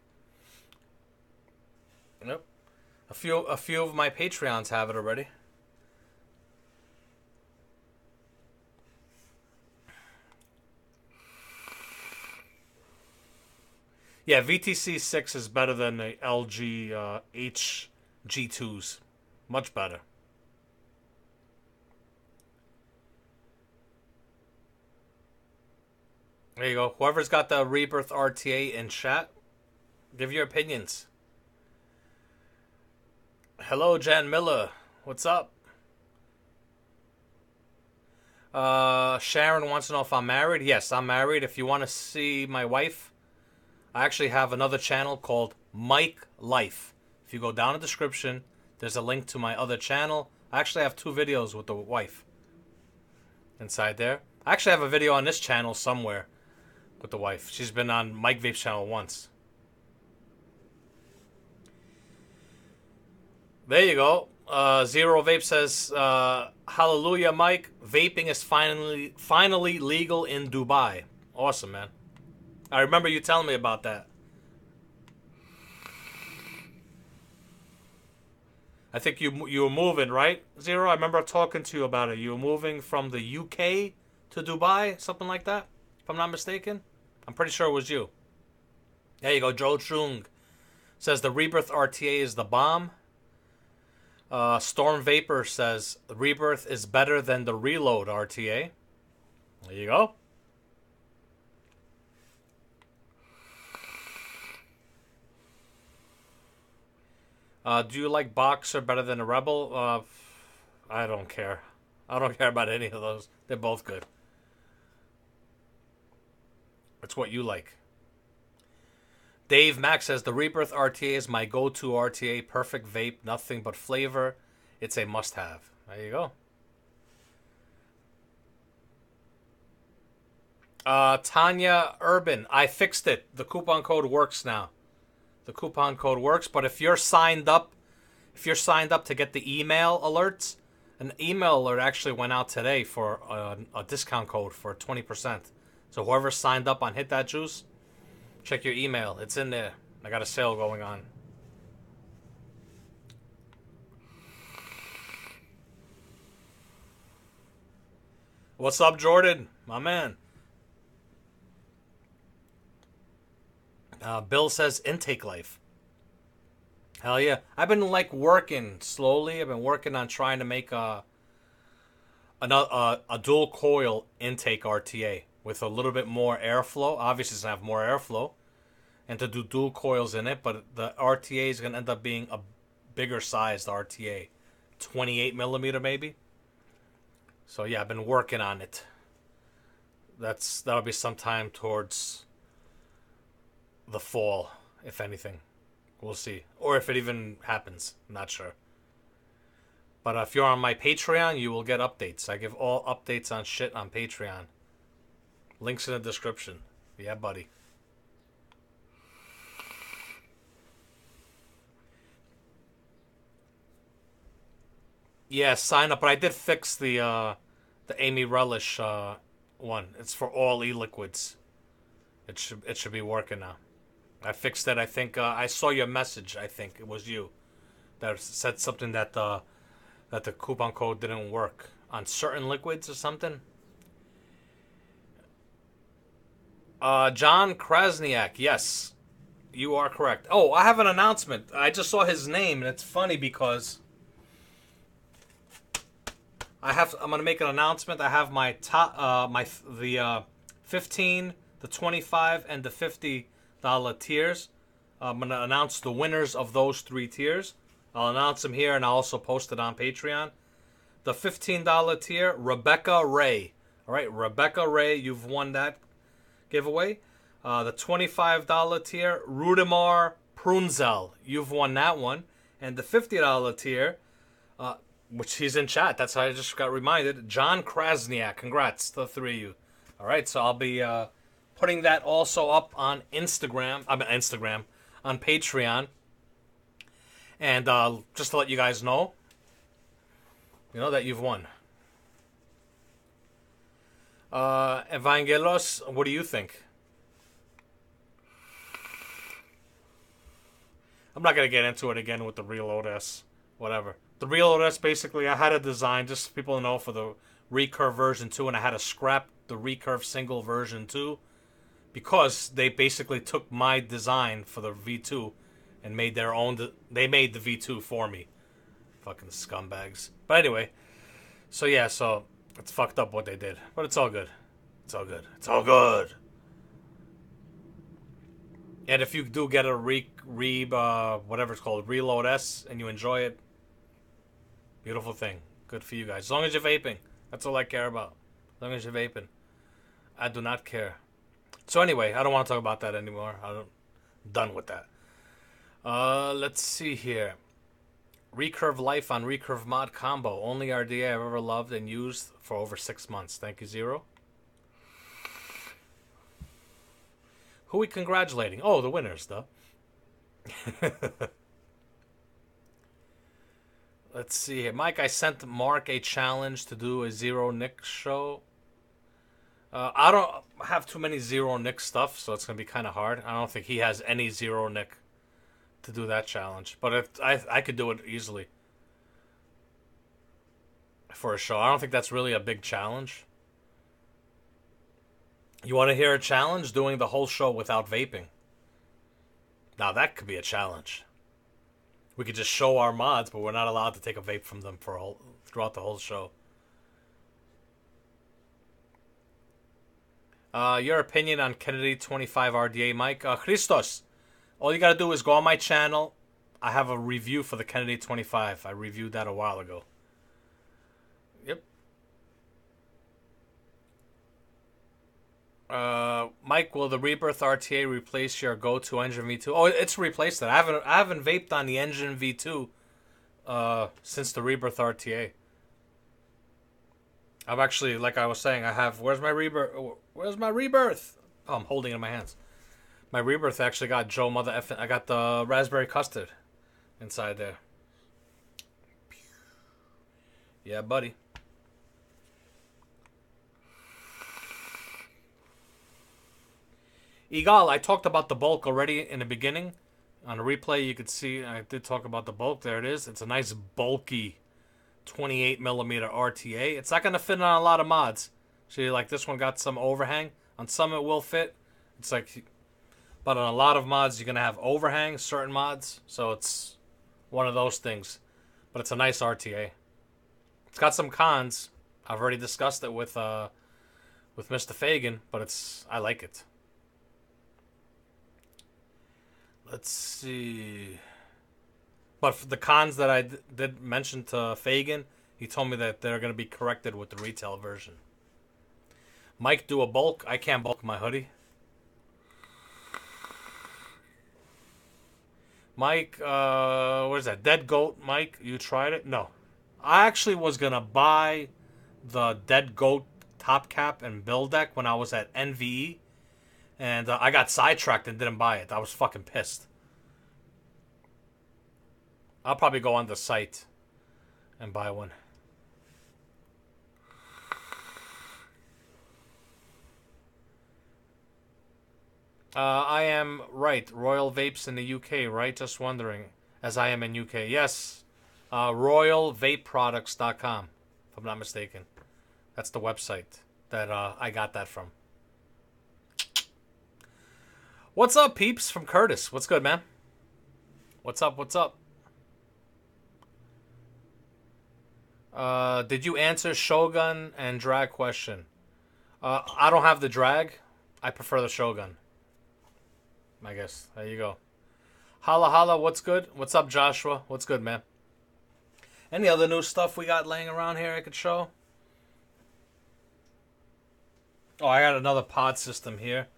Yep. A few, a few of my Patreons have it already. Yeah, V T C six is better than the L G uh, H G twos. Much better. There you go. Whoever's got the Rebirth R T A in chat, give your opinions. Hello, Jan Miller. What's up? Uh, Sharon wants to know if I'm married. Yes, I'm married. If you want to see my wife, I actually have another channel called Mike Life. If you go down in the description, there's a link to my other channel. I actually have two videos with the wife inside there. I actually have a video on this channel somewhere with the wife. She's been on Mike Vape's channel once. There you go. Uh, Zero Vape says, uh, hallelujah, Mike. Vaping is finally finally legal in Dubai. Awesome, man. I remember you telling me about that. I think you you were moving, right, Zero? I remember talking to you about it. You were moving from the U K to Dubai, something like that, if I'm not mistaken. I'm pretty sure it was you. There you go. Joe Chung says the Rebirth R T A is the bomb. Uh, Storm Vapor says Rebirth is better than the Reload R T A. There you go. Uh, do you like Boxer better than a Rebel? Uh, I don't care. I don't care about any of those. They're both good. It's what you like. Dave Max says, the Rebirth R T A is my go-to R T A. Perfect vape, nothing but flavor. It's a must-have. There you go. Uh, Tanya Urban, I fixed it. The coupon code works now. The coupon code works, but if you're signed up, if you're signed up to get the email alerts, an email alert actually went out today for a, a discount code for twenty percent. So whoever signed up on Hit That Juice, check your email. It's in there. I got a sale going on. What's up, Jordan? My man. Uh, Bill says Intake Life. Hell yeah. I've been like working slowly. I've been working on trying to make a, another, a, a dual coil Intake R T A with a little bit more airflow. Obviously it's going to have more airflow and to do dual coils in it, but the R T A is going to end up being a bigger sized R T A, twenty-eight millimeter maybe. So yeah, I've been working on it. That's, that'll be sometime towards the fall, if anything. We'll see. Or if it even happens. I'm not sure. But uh, if you're on my Patreon, you will get updates. I give all updates on shit on Patreon. Links in the description. Yeah, buddy. Yeah, sign up. But I did fix the, uh, the Amy Relish uh, one. It's for all e-liquids. It should, it should be working now. I fixed it. I think uh, I saw your message. I think it was you that said something that the that the coupon code didn't work on certain liquids or something. Uh, John Krasniak, yes, you are correct. Oh, I have an announcement. I just saw his name, and it's funny because I have. I'm gonna make an announcement. I have my top, uh, my the uh, fifteen, the twenty-five, and the fifty. Dollar tiers. I'm going to announce the winners of those three tiers. I'll announce them here and I'll also post it on Patreon. The fifteen dollar tier, Rebecca Ray. All right, Rebecca Ray, you've won that giveaway. Uh, the twenty-five dollar tier, Rudimar Prunzel. You've won that one. And the fifty dollar tier, uh, which he's in chat. That's how I just got reminded. John Krasniak. Congrats to the three of you. All right, so I'll be... Uh, putting that also up on Instagram, I mean Instagram, on Patreon. And uh, just to let you guys know, you know that you've won. Uh, Evangelos, what do you think? I'm not going to get into it again with the Reload S, whatever. The Reload S, basically, I had a design, just so people know, for the Recurve version two, and I had to scrap the Recurve single version two. Because they basically took my design for the V two and made their own... They made the V two for me. Fucking scumbags. But anyway. So yeah, so... It's fucked up what they did. But it's all good. It's all good. It's all good. And if you do get a re, re uh, whatever it's called, Reload S, and you enjoy it, beautiful thing. Good for you guys. As long as you're vaping. That's all I care about. As long as you're vaping. I do not care. So anyway, I don't want to talk about that anymore. I don't, I'm done with that. Uh, let's see here. Recurve Life on Recurve Mod Combo. Only R D A I've ever loved and used for over six months. Thank you, Zero. Who are we congratulating? Oh, the winners, though. Let's see here. Mike, I sent Mark a challenge to do a Zero Nick show. Uh, I don't have too many Zero Nick stuff, so it's going to be kind of hard. I don't think he has any Zero Nick to do that challenge. But if, I I could do it easily for a show. I don't think that's really a big challenge. You want to hear a challenge? Doing the whole show without vaping. Now that could be a challenge. We could just show our mods, but we're not allowed to take a vape from them for a whole, throughout the whole show. Uh, your opinion on Kennedy twenty-five R D A, Mike? Uh, Christos, all you got to do is go on my channel. I have a review for the Kennedy twenty-five. I reviewed that a while ago. Uh, Mike, will the Rebirth R T A replace your go-to Engine V two? Oh, it's replaced that. I haven't I haven't vaped on the Engine V two uh, since the Rebirth R T A. I've actually, like I was saying, I have... Where's my Rebirth? Where's my Rebirth? Oh, I'm holding it in my hands. My Rebirth actually got Joe Mother F... I got the Raspberry Custard inside there. Yeah, buddy. Igal, I talked about the bulk already in the beginning. On the replay, you could see I did talk about the bulk. There it is. It's a nice, bulky twenty-eight millimeter R T A. It's not going to fit on a lot of mods. See, like this one got some overhang. On some, it will fit. It's like, but on a lot of mods, you're going to have overhang, certain mods. So it's one of those things. But it's a nice R T A. It's got some cons. I've already discussed it with uh, with Mister Fagan, but it's I like it. Let's see. But for the cons that I d- did mention to Fagan, he told me that they're going to be corrected with the retail version. Mike, do a bulk. I can't bulk my hoodie. Mike, uh, what is that? Dead Goat, Mike, you tried it? No. I actually was going to buy the Dead Goat top cap and build deck when I was at N V E. And uh, I got sidetracked and didn't buy it. I was fucking pissed. I'll probably go on the site and buy one. Uh, I am right. Royal Vapes in the U K, right? Just wondering. As I am in U K. Yes. Uh, royal vape products dot com, if I'm not mistaken. That's the website that uh, I got that from. What's up, peeps? From Curtis. What's good, man? What's up? What's up? Uh, did you answer Shogun and drag question? Uh, I don't have the drag. I prefer the Shogun, I guess. There you go. Holla, holla. What's good? What's up, Joshua? What's good, man? Any other new stuff we got laying around here I could show? Oh, I got another pod system here.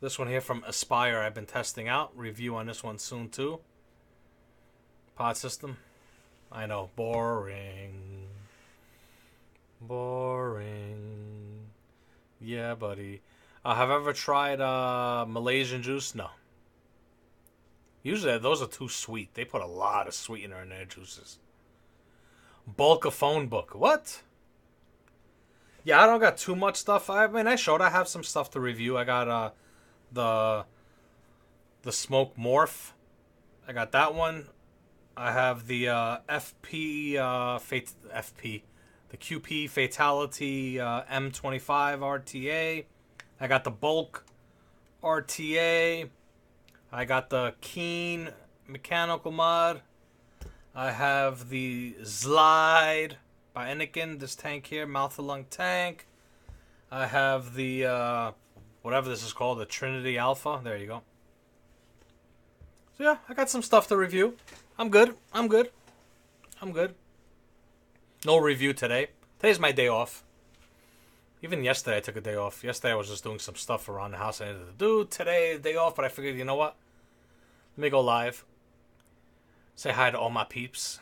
This one here from Aspire I've been testing out. Review on this one soon, too. Pod system. I know. Boring. Boring. Yeah, buddy. Uh, have I ever tried uh, Malaysian juice? No. Usually those are too sweet. They put a lot of sweetener in their juices. Bulk a phone book. What? Yeah, I don't got too much stuff. I mean, I showed I have some stuff to review. I got... Uh, The the SMOK Morph. I got that one. I have the uh, F P, uh, fat- F P, the Q P Fatality uh, M twenty-five R T A. I got the Bulk R T A. I got the Keen Mechanical Mod. I have the Slide by Innokin, this tank here, Mouth to Lung Tank. I have the... Uh, Whatever this is called, the Trinity Alpha. There you go. So yeah, I got some stuff to review. I'm good. I'm good. I'm good. No review today. Today's my day off. Even yesterday I took a day off. Yesterday I was just doing some stuff around the house I needed to do. Today, day off, but I figured, you know what? Let me go live. Say hi to all my peeps.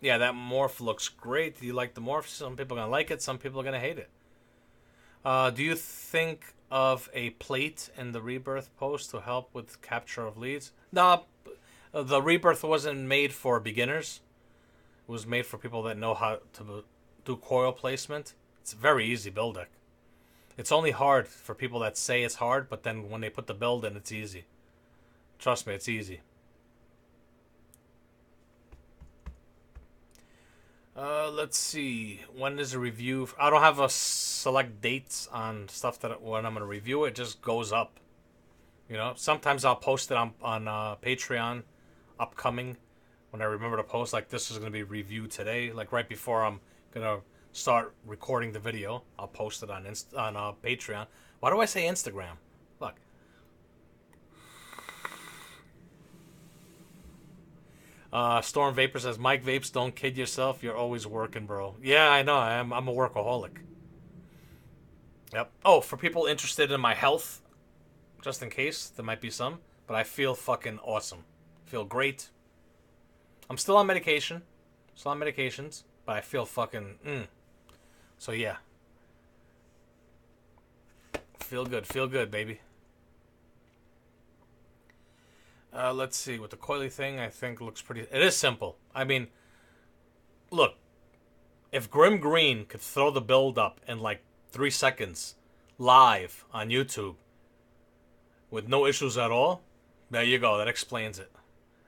Yeah, that morph looks great. Do you like the morph? Some people are going to like it. Some people are going to hate it. Uh, do you think of a plate in the Rebirth post to help with capture of leads? No, the Rebirth wasn't made for beginners. It was made for people that know how to do coil placement. It's a very easy build deck. It's only hard for people that say it's hard, but then when they put the build in, it's easy. Trust me, it's easy. Uh, let's see. When is a review? I don't have a select dates on stuff that when I'm going to review. It just goes up. You know, sometimes I'll post it on, on uh, Patreon upcoming when I remember to post. Like, this is going to be review today. Like, right before I'm going to start recording the video, I'll post it on, Inst on uh, Patreon. Why do I say Instagram? Look. Uh, Storm Vapor says, Mike Vapes, don't kid yourself. You're always working, bro. Yeah, I know. I'm, I'm a workaholic. Yep. Oh, for people interested in my health, just in case, there might be some. But I feel fucking awesome. Feel great. I'm still on medication. Still on medications. But I feel fucking... Mm. So, yeah. Feel good. Feel good, baby. Uh, let's see, with the coily thing, I think looks pretty... It is simple. I mean, look, if Grim Green could throw the build up in like three seconds live on YouTube with no issues at all, there you go. That explains it.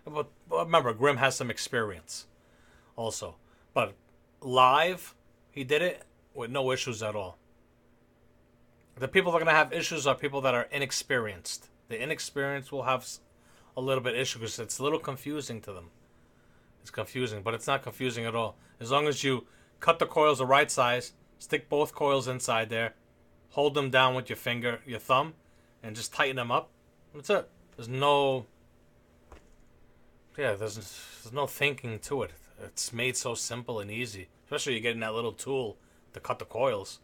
But remember, Grim has some experience also. But live, he did it with no issues at all. The people that are going to have issues are people that are inexperienced. The inexperienced will have... a little bit issue because it's a little confusing to them. It's confusing, but it's not confusing at all. As long as you cut the coils the right size, stick both coils inside there, hold them down with your finger, your thumb, and just tighten them up. That's it. There's no, yeah, there's, there's no thinking to it. It's made so simple and easy. Especially you're getting that little tool to cut the coils,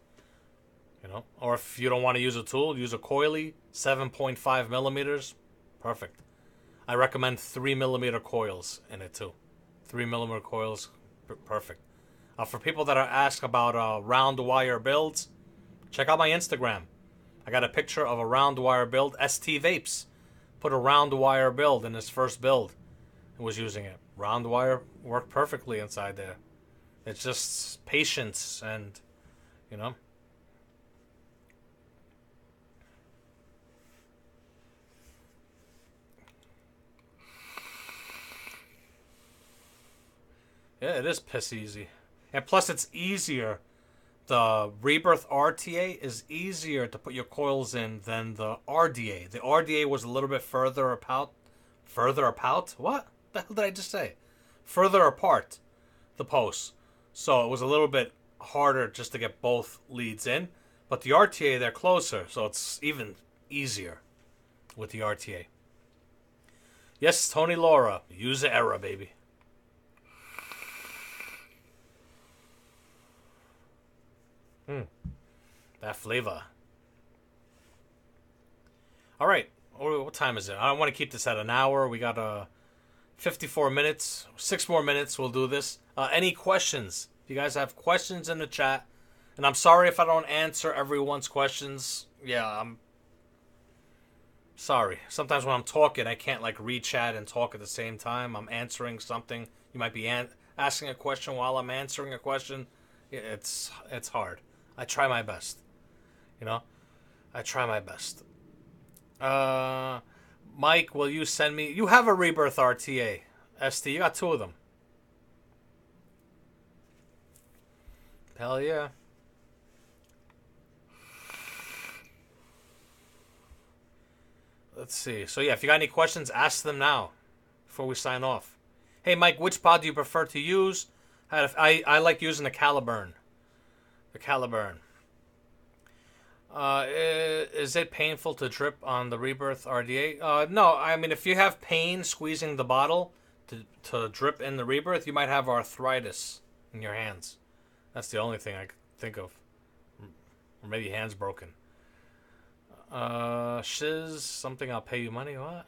you know. Or if you don't want to use a tool, use a coily, seven point five millimeters. Perfect. I recommend three millimeter coils in it, too. three millimeter coils, perfect. Uh, for people that are asked about uh, round wire builds, check out my Instagram. I got a picture of a round wire build. S T Vapes put a round wire build in his first build and was using it. Round wire worked perfectly inside there. It's just patience and, you know... Yeah, it is piss easy. And plus it's easier. The Rebirth R T A is easier to put your coils in than the R D A. The R D A was a little bit further apart. Further apart? What the hell did I just say? Further apart, the posts. So it was a little bit harder just to get both leads in. But the R T A, they're closer. So it's even easier with the R T A. Yes, Tony Laura. User error, baby. Hmm. That flavor. All right. What time is it? I want to keep this at an hour. We got uh, fifty-four minutes. Six more minutes. We'll do this. Uh, any questions? If you guys have questions in the chat, and I'm sorry if I don't answer everyone's questions. Yeah, I'm sorry. Sometimes when I'm talking, I can't like read chat and talk at the same time. I'm answering something. You might be an asking a question while I'm answering a question. It's it's hard. I try my best, you know. I try my best. Uh, Mike, will you send me? You have a Rebirth R T A, S T. You got two of them. Hell yeah. Let's see. So yeah, if you got any questions, ask them now, before we sign off. Hey Mike, which pod do you prefer to use? I, I like using the Caliburn. The Caliburn. Uh, is it painful to drip on the Rebirth R D A? Uh, no, I mean, if you have pain squeezing the bottle to, to drip in the Rebirth, you might have arthritis in your hands. That's the only thing I could think of. Or maybe hands broken. Uh, shiz, something I'll pay you money, what?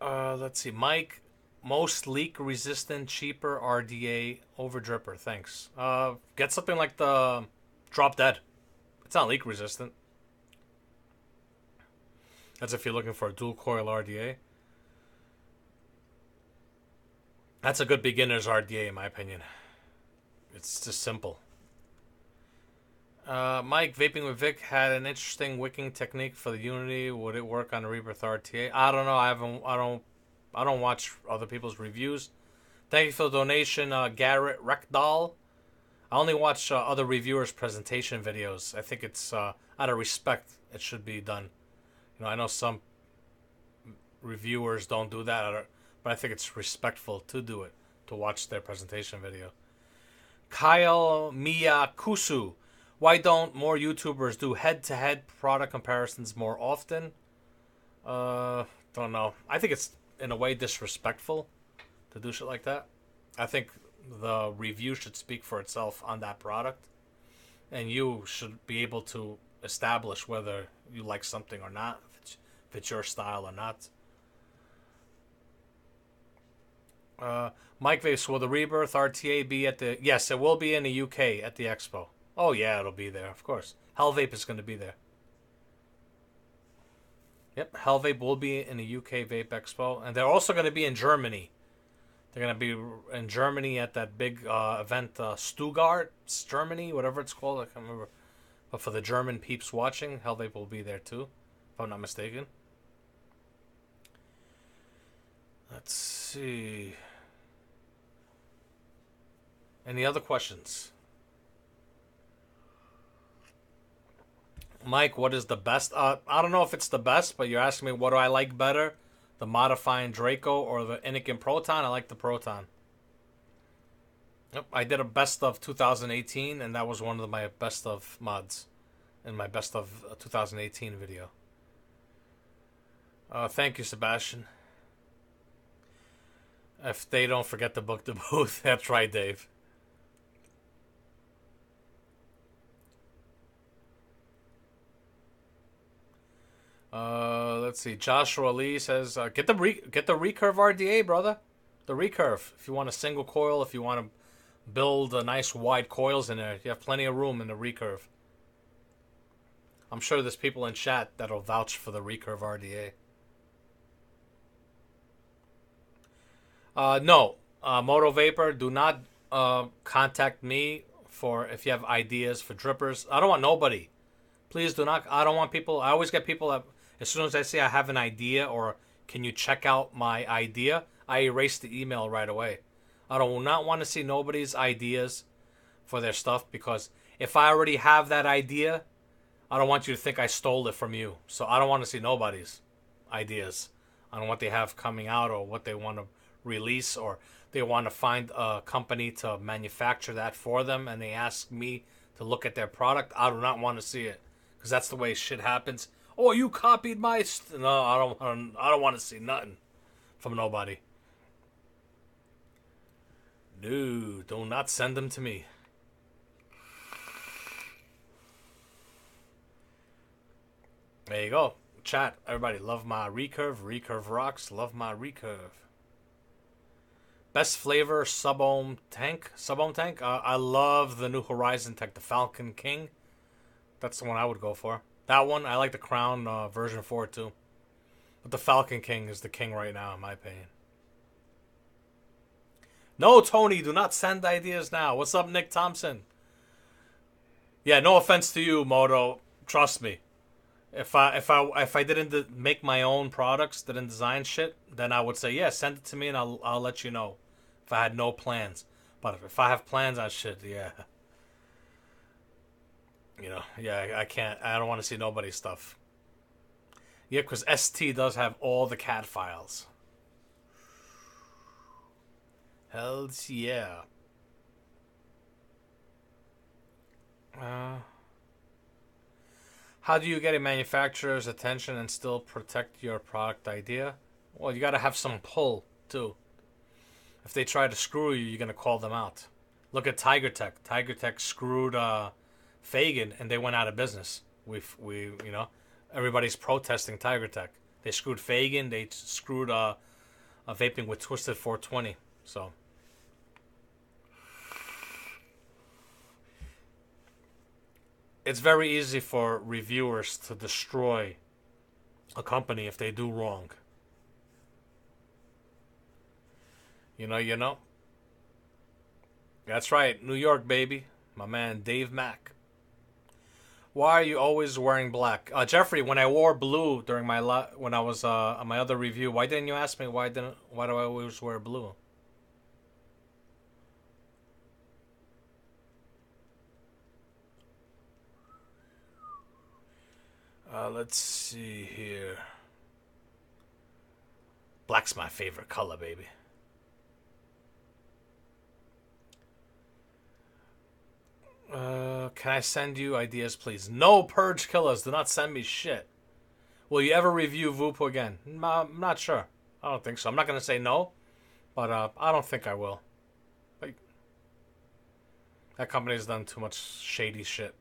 Uh, let's see, Mike, most leak-resistant, cheaper R D A over dripper, thanks. Uh, get something like the Drop Dead. It's not leak-resistant. That's if you're looking for a dual-coil R D A. That's a good beginner's R D A, in my opinion. It's just simple. Uh, Mike, Vaping with Vic had an interesting wicking technique for the Unity. Would it work on a Rebirth R T A? I don't know. I haven't. I don't. I don't watch other people's reviews. Thank you for the donation, uh, Garrett Reckdahl. I only watch uh, other reviewers' presentation videos. I think it's uh, out of respect. It should be done. You know, I know some reviewers don't do that, but I think it's respectful to do it, to watch their presentation video. Kyle Miyakusu. Why don't more YouTubers do head-to-head product comparisons more often? Uh, don't know. I think it's, in a way, disrespectful to do shit like that. I think the review should speak for itself on that product. And you should be able to establish whether you like something or not, if it's, if it's your style or not. Uh, Mike Vase, will the Rebirth R T A be at the... Yes, it will be in the U K at the Expo. Oh, yeah, it'll be there, of course. Hellvape is going to be there. Yep, Hellvape will be in the U K Vape Expo. And they're also going to be in Germany. They're going to be in Germany at that big uh, event, uh, Stuttgart, Germany, whatever it's called. I can't remember. But for the German peeps watching, Hellvape will be there too, if I'm not mistaken. Let's see. Any other questions? Mike, what is the best? Uh, I don't know if it's the best, but you're asking me what do I like better, the Modifying Draco or the Innokin Proton? I like the Proton. Yep, I did a best of two thousand eighteen, and that was one of my best of mods in my best of two thousand eighteen video. Uh, thank you, Sebastian. If they don't forget to book the booth, that's right, Dave. Uh, let's see. Joshua Lee says, uh, "Get the re- get the Recurve R D A, brother. The Recurve. If you want a single coil, if you want to build a nice wide coils in there, you have plenty of room in the Recurve. I'm sure there's people in chat that'll vouch for the Recurve R D A. Uh, no, uh, Moto Vapor, do not uh, contact me for if you have ideas for drippers. I don't want nobody. Please do not. I don't want people. I always get people that." As soon as I say I have an idea or can you check out my idea, I erase the email right away. I do not want to see nobody's ideas for their stuff because if I already have that idea, I don't want you to think I stole it from you. So I don't want to see nobody's ideas on what they have coming out or what they want to release or they want to find a company to manufacture that for them and they ask me to look at their product. I do not want to see it because that's the way shit happens. Oh, you copied my... St- no, I don't, I don't, I don't want to see nothing from nobody. No, do not send them to me. There you go. Chat, everybody, love my Recurve. Recurve rocks. Love my Recurve. Best flavor, sub-ohm tank. Sub-ohm tank? Uh, I love the new Horizon Tech, the Falcon King. That's the one I would go for. That one, I like the Crown uh, version four, too. But the Falcon King is the king right now, in my opinion. No, Tony, do not send ideas now. What's up, Nick Thompson? Yeah, no offense to you, Moto. Trust me. If I if I, if I didn't make my own products, didn't design shit, then I would say, yeah, send it to me and I'll, I'll let you know. If I had no plans. But if I have plans on shit, yeah. You know, yeah, I can't, I don't want to see nobody's stuff. Yeah, because S T does have all the C A D files. Hells yeah. Uh, how do you get a manufacturer's attention and still protect your product idea? Well, you got to have some pull, too. If they try to screw you, you're going to call them out. Look at Tiger Tech. Tiger Tech screwed uh, Fagan, and they went out of business. We, we, you know, everybody's protesting Tiger Tech. They screwed Fagan. They screwed uh, uh, vaping with Twisted four twenty. So, it's very easy for reviewers to destroy a company if they do wrong. You know, you know. That's right, New York, baby. My man, Dave Mack. Why are you always wearing black? Uh, Jeffrey, when I wore blue during my la when I was uh, on my other review, why didn't you ask me why didn't why do I always wear blue? Uh, let's see here. Black's my favorite color, baby. Uh, can I send you ideas, please? No, Purge Killers, do not send me shit. Will you ever review Vupu again? I'm not sure. I don't think so. I'm not going to say no, but uh, I don't think I will. Like, that company's done too much shady shit.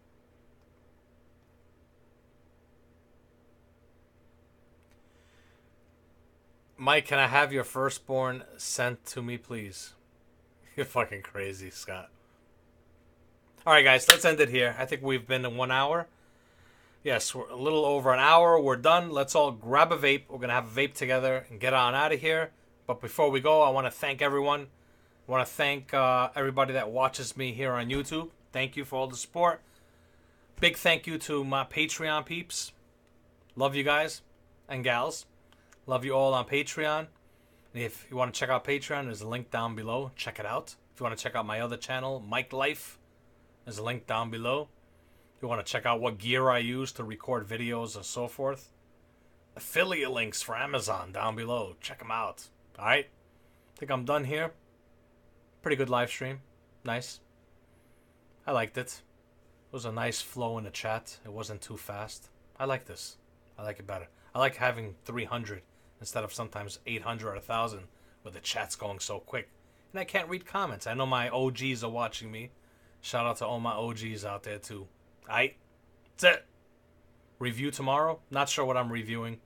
Mike, can I have your firstborn sent to me, please? You're fucking crazy, Scott. All right, guys, let's end it here. I think we've been in one hour. Yes, we're a little over an hour. We're done. Let's all grab a vape. We're going to have a vape together and get on out of here. But before we go, I want to thank everyone. I want to thank uh, everybody that watches me here on YouTube. Thank you for all the support. Big thank you to my Patreon peeps. Love you guys and gals. Love you all on Patreon. And if you want to check out Patreon, there's a link down below. Check it out. If you want to check out my other channel, Mike Life, there's a link down below. If you want to check out what gear I use to record videos and so forth. Affiliate links for Amazon down below. Check them out. All right. I think I'm done here. Pretty good live stream. Nice. I liked it. It was a nice flow in the chat. It wasn't too fast. I like this. I like it better. I like having three hundred instead of sometimes eight hundred or one thousand where the chat's going so quick. And I can't read comments. I know my O Gs are watching me. Shout out to all my O Gs out there, too. Alright? That's it. Review tomorrow. Not sure what I'm reviewing.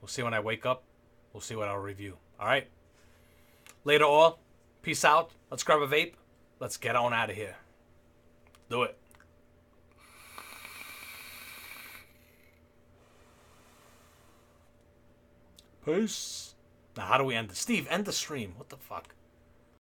We'll see when I wake up. We'll see what I'll review. Alright? Later, all. Peace out. Let's grab a vape. Let's get on out of here. Do it. Peace. Now, how do we end this? Steve, end the stream. What the fuck?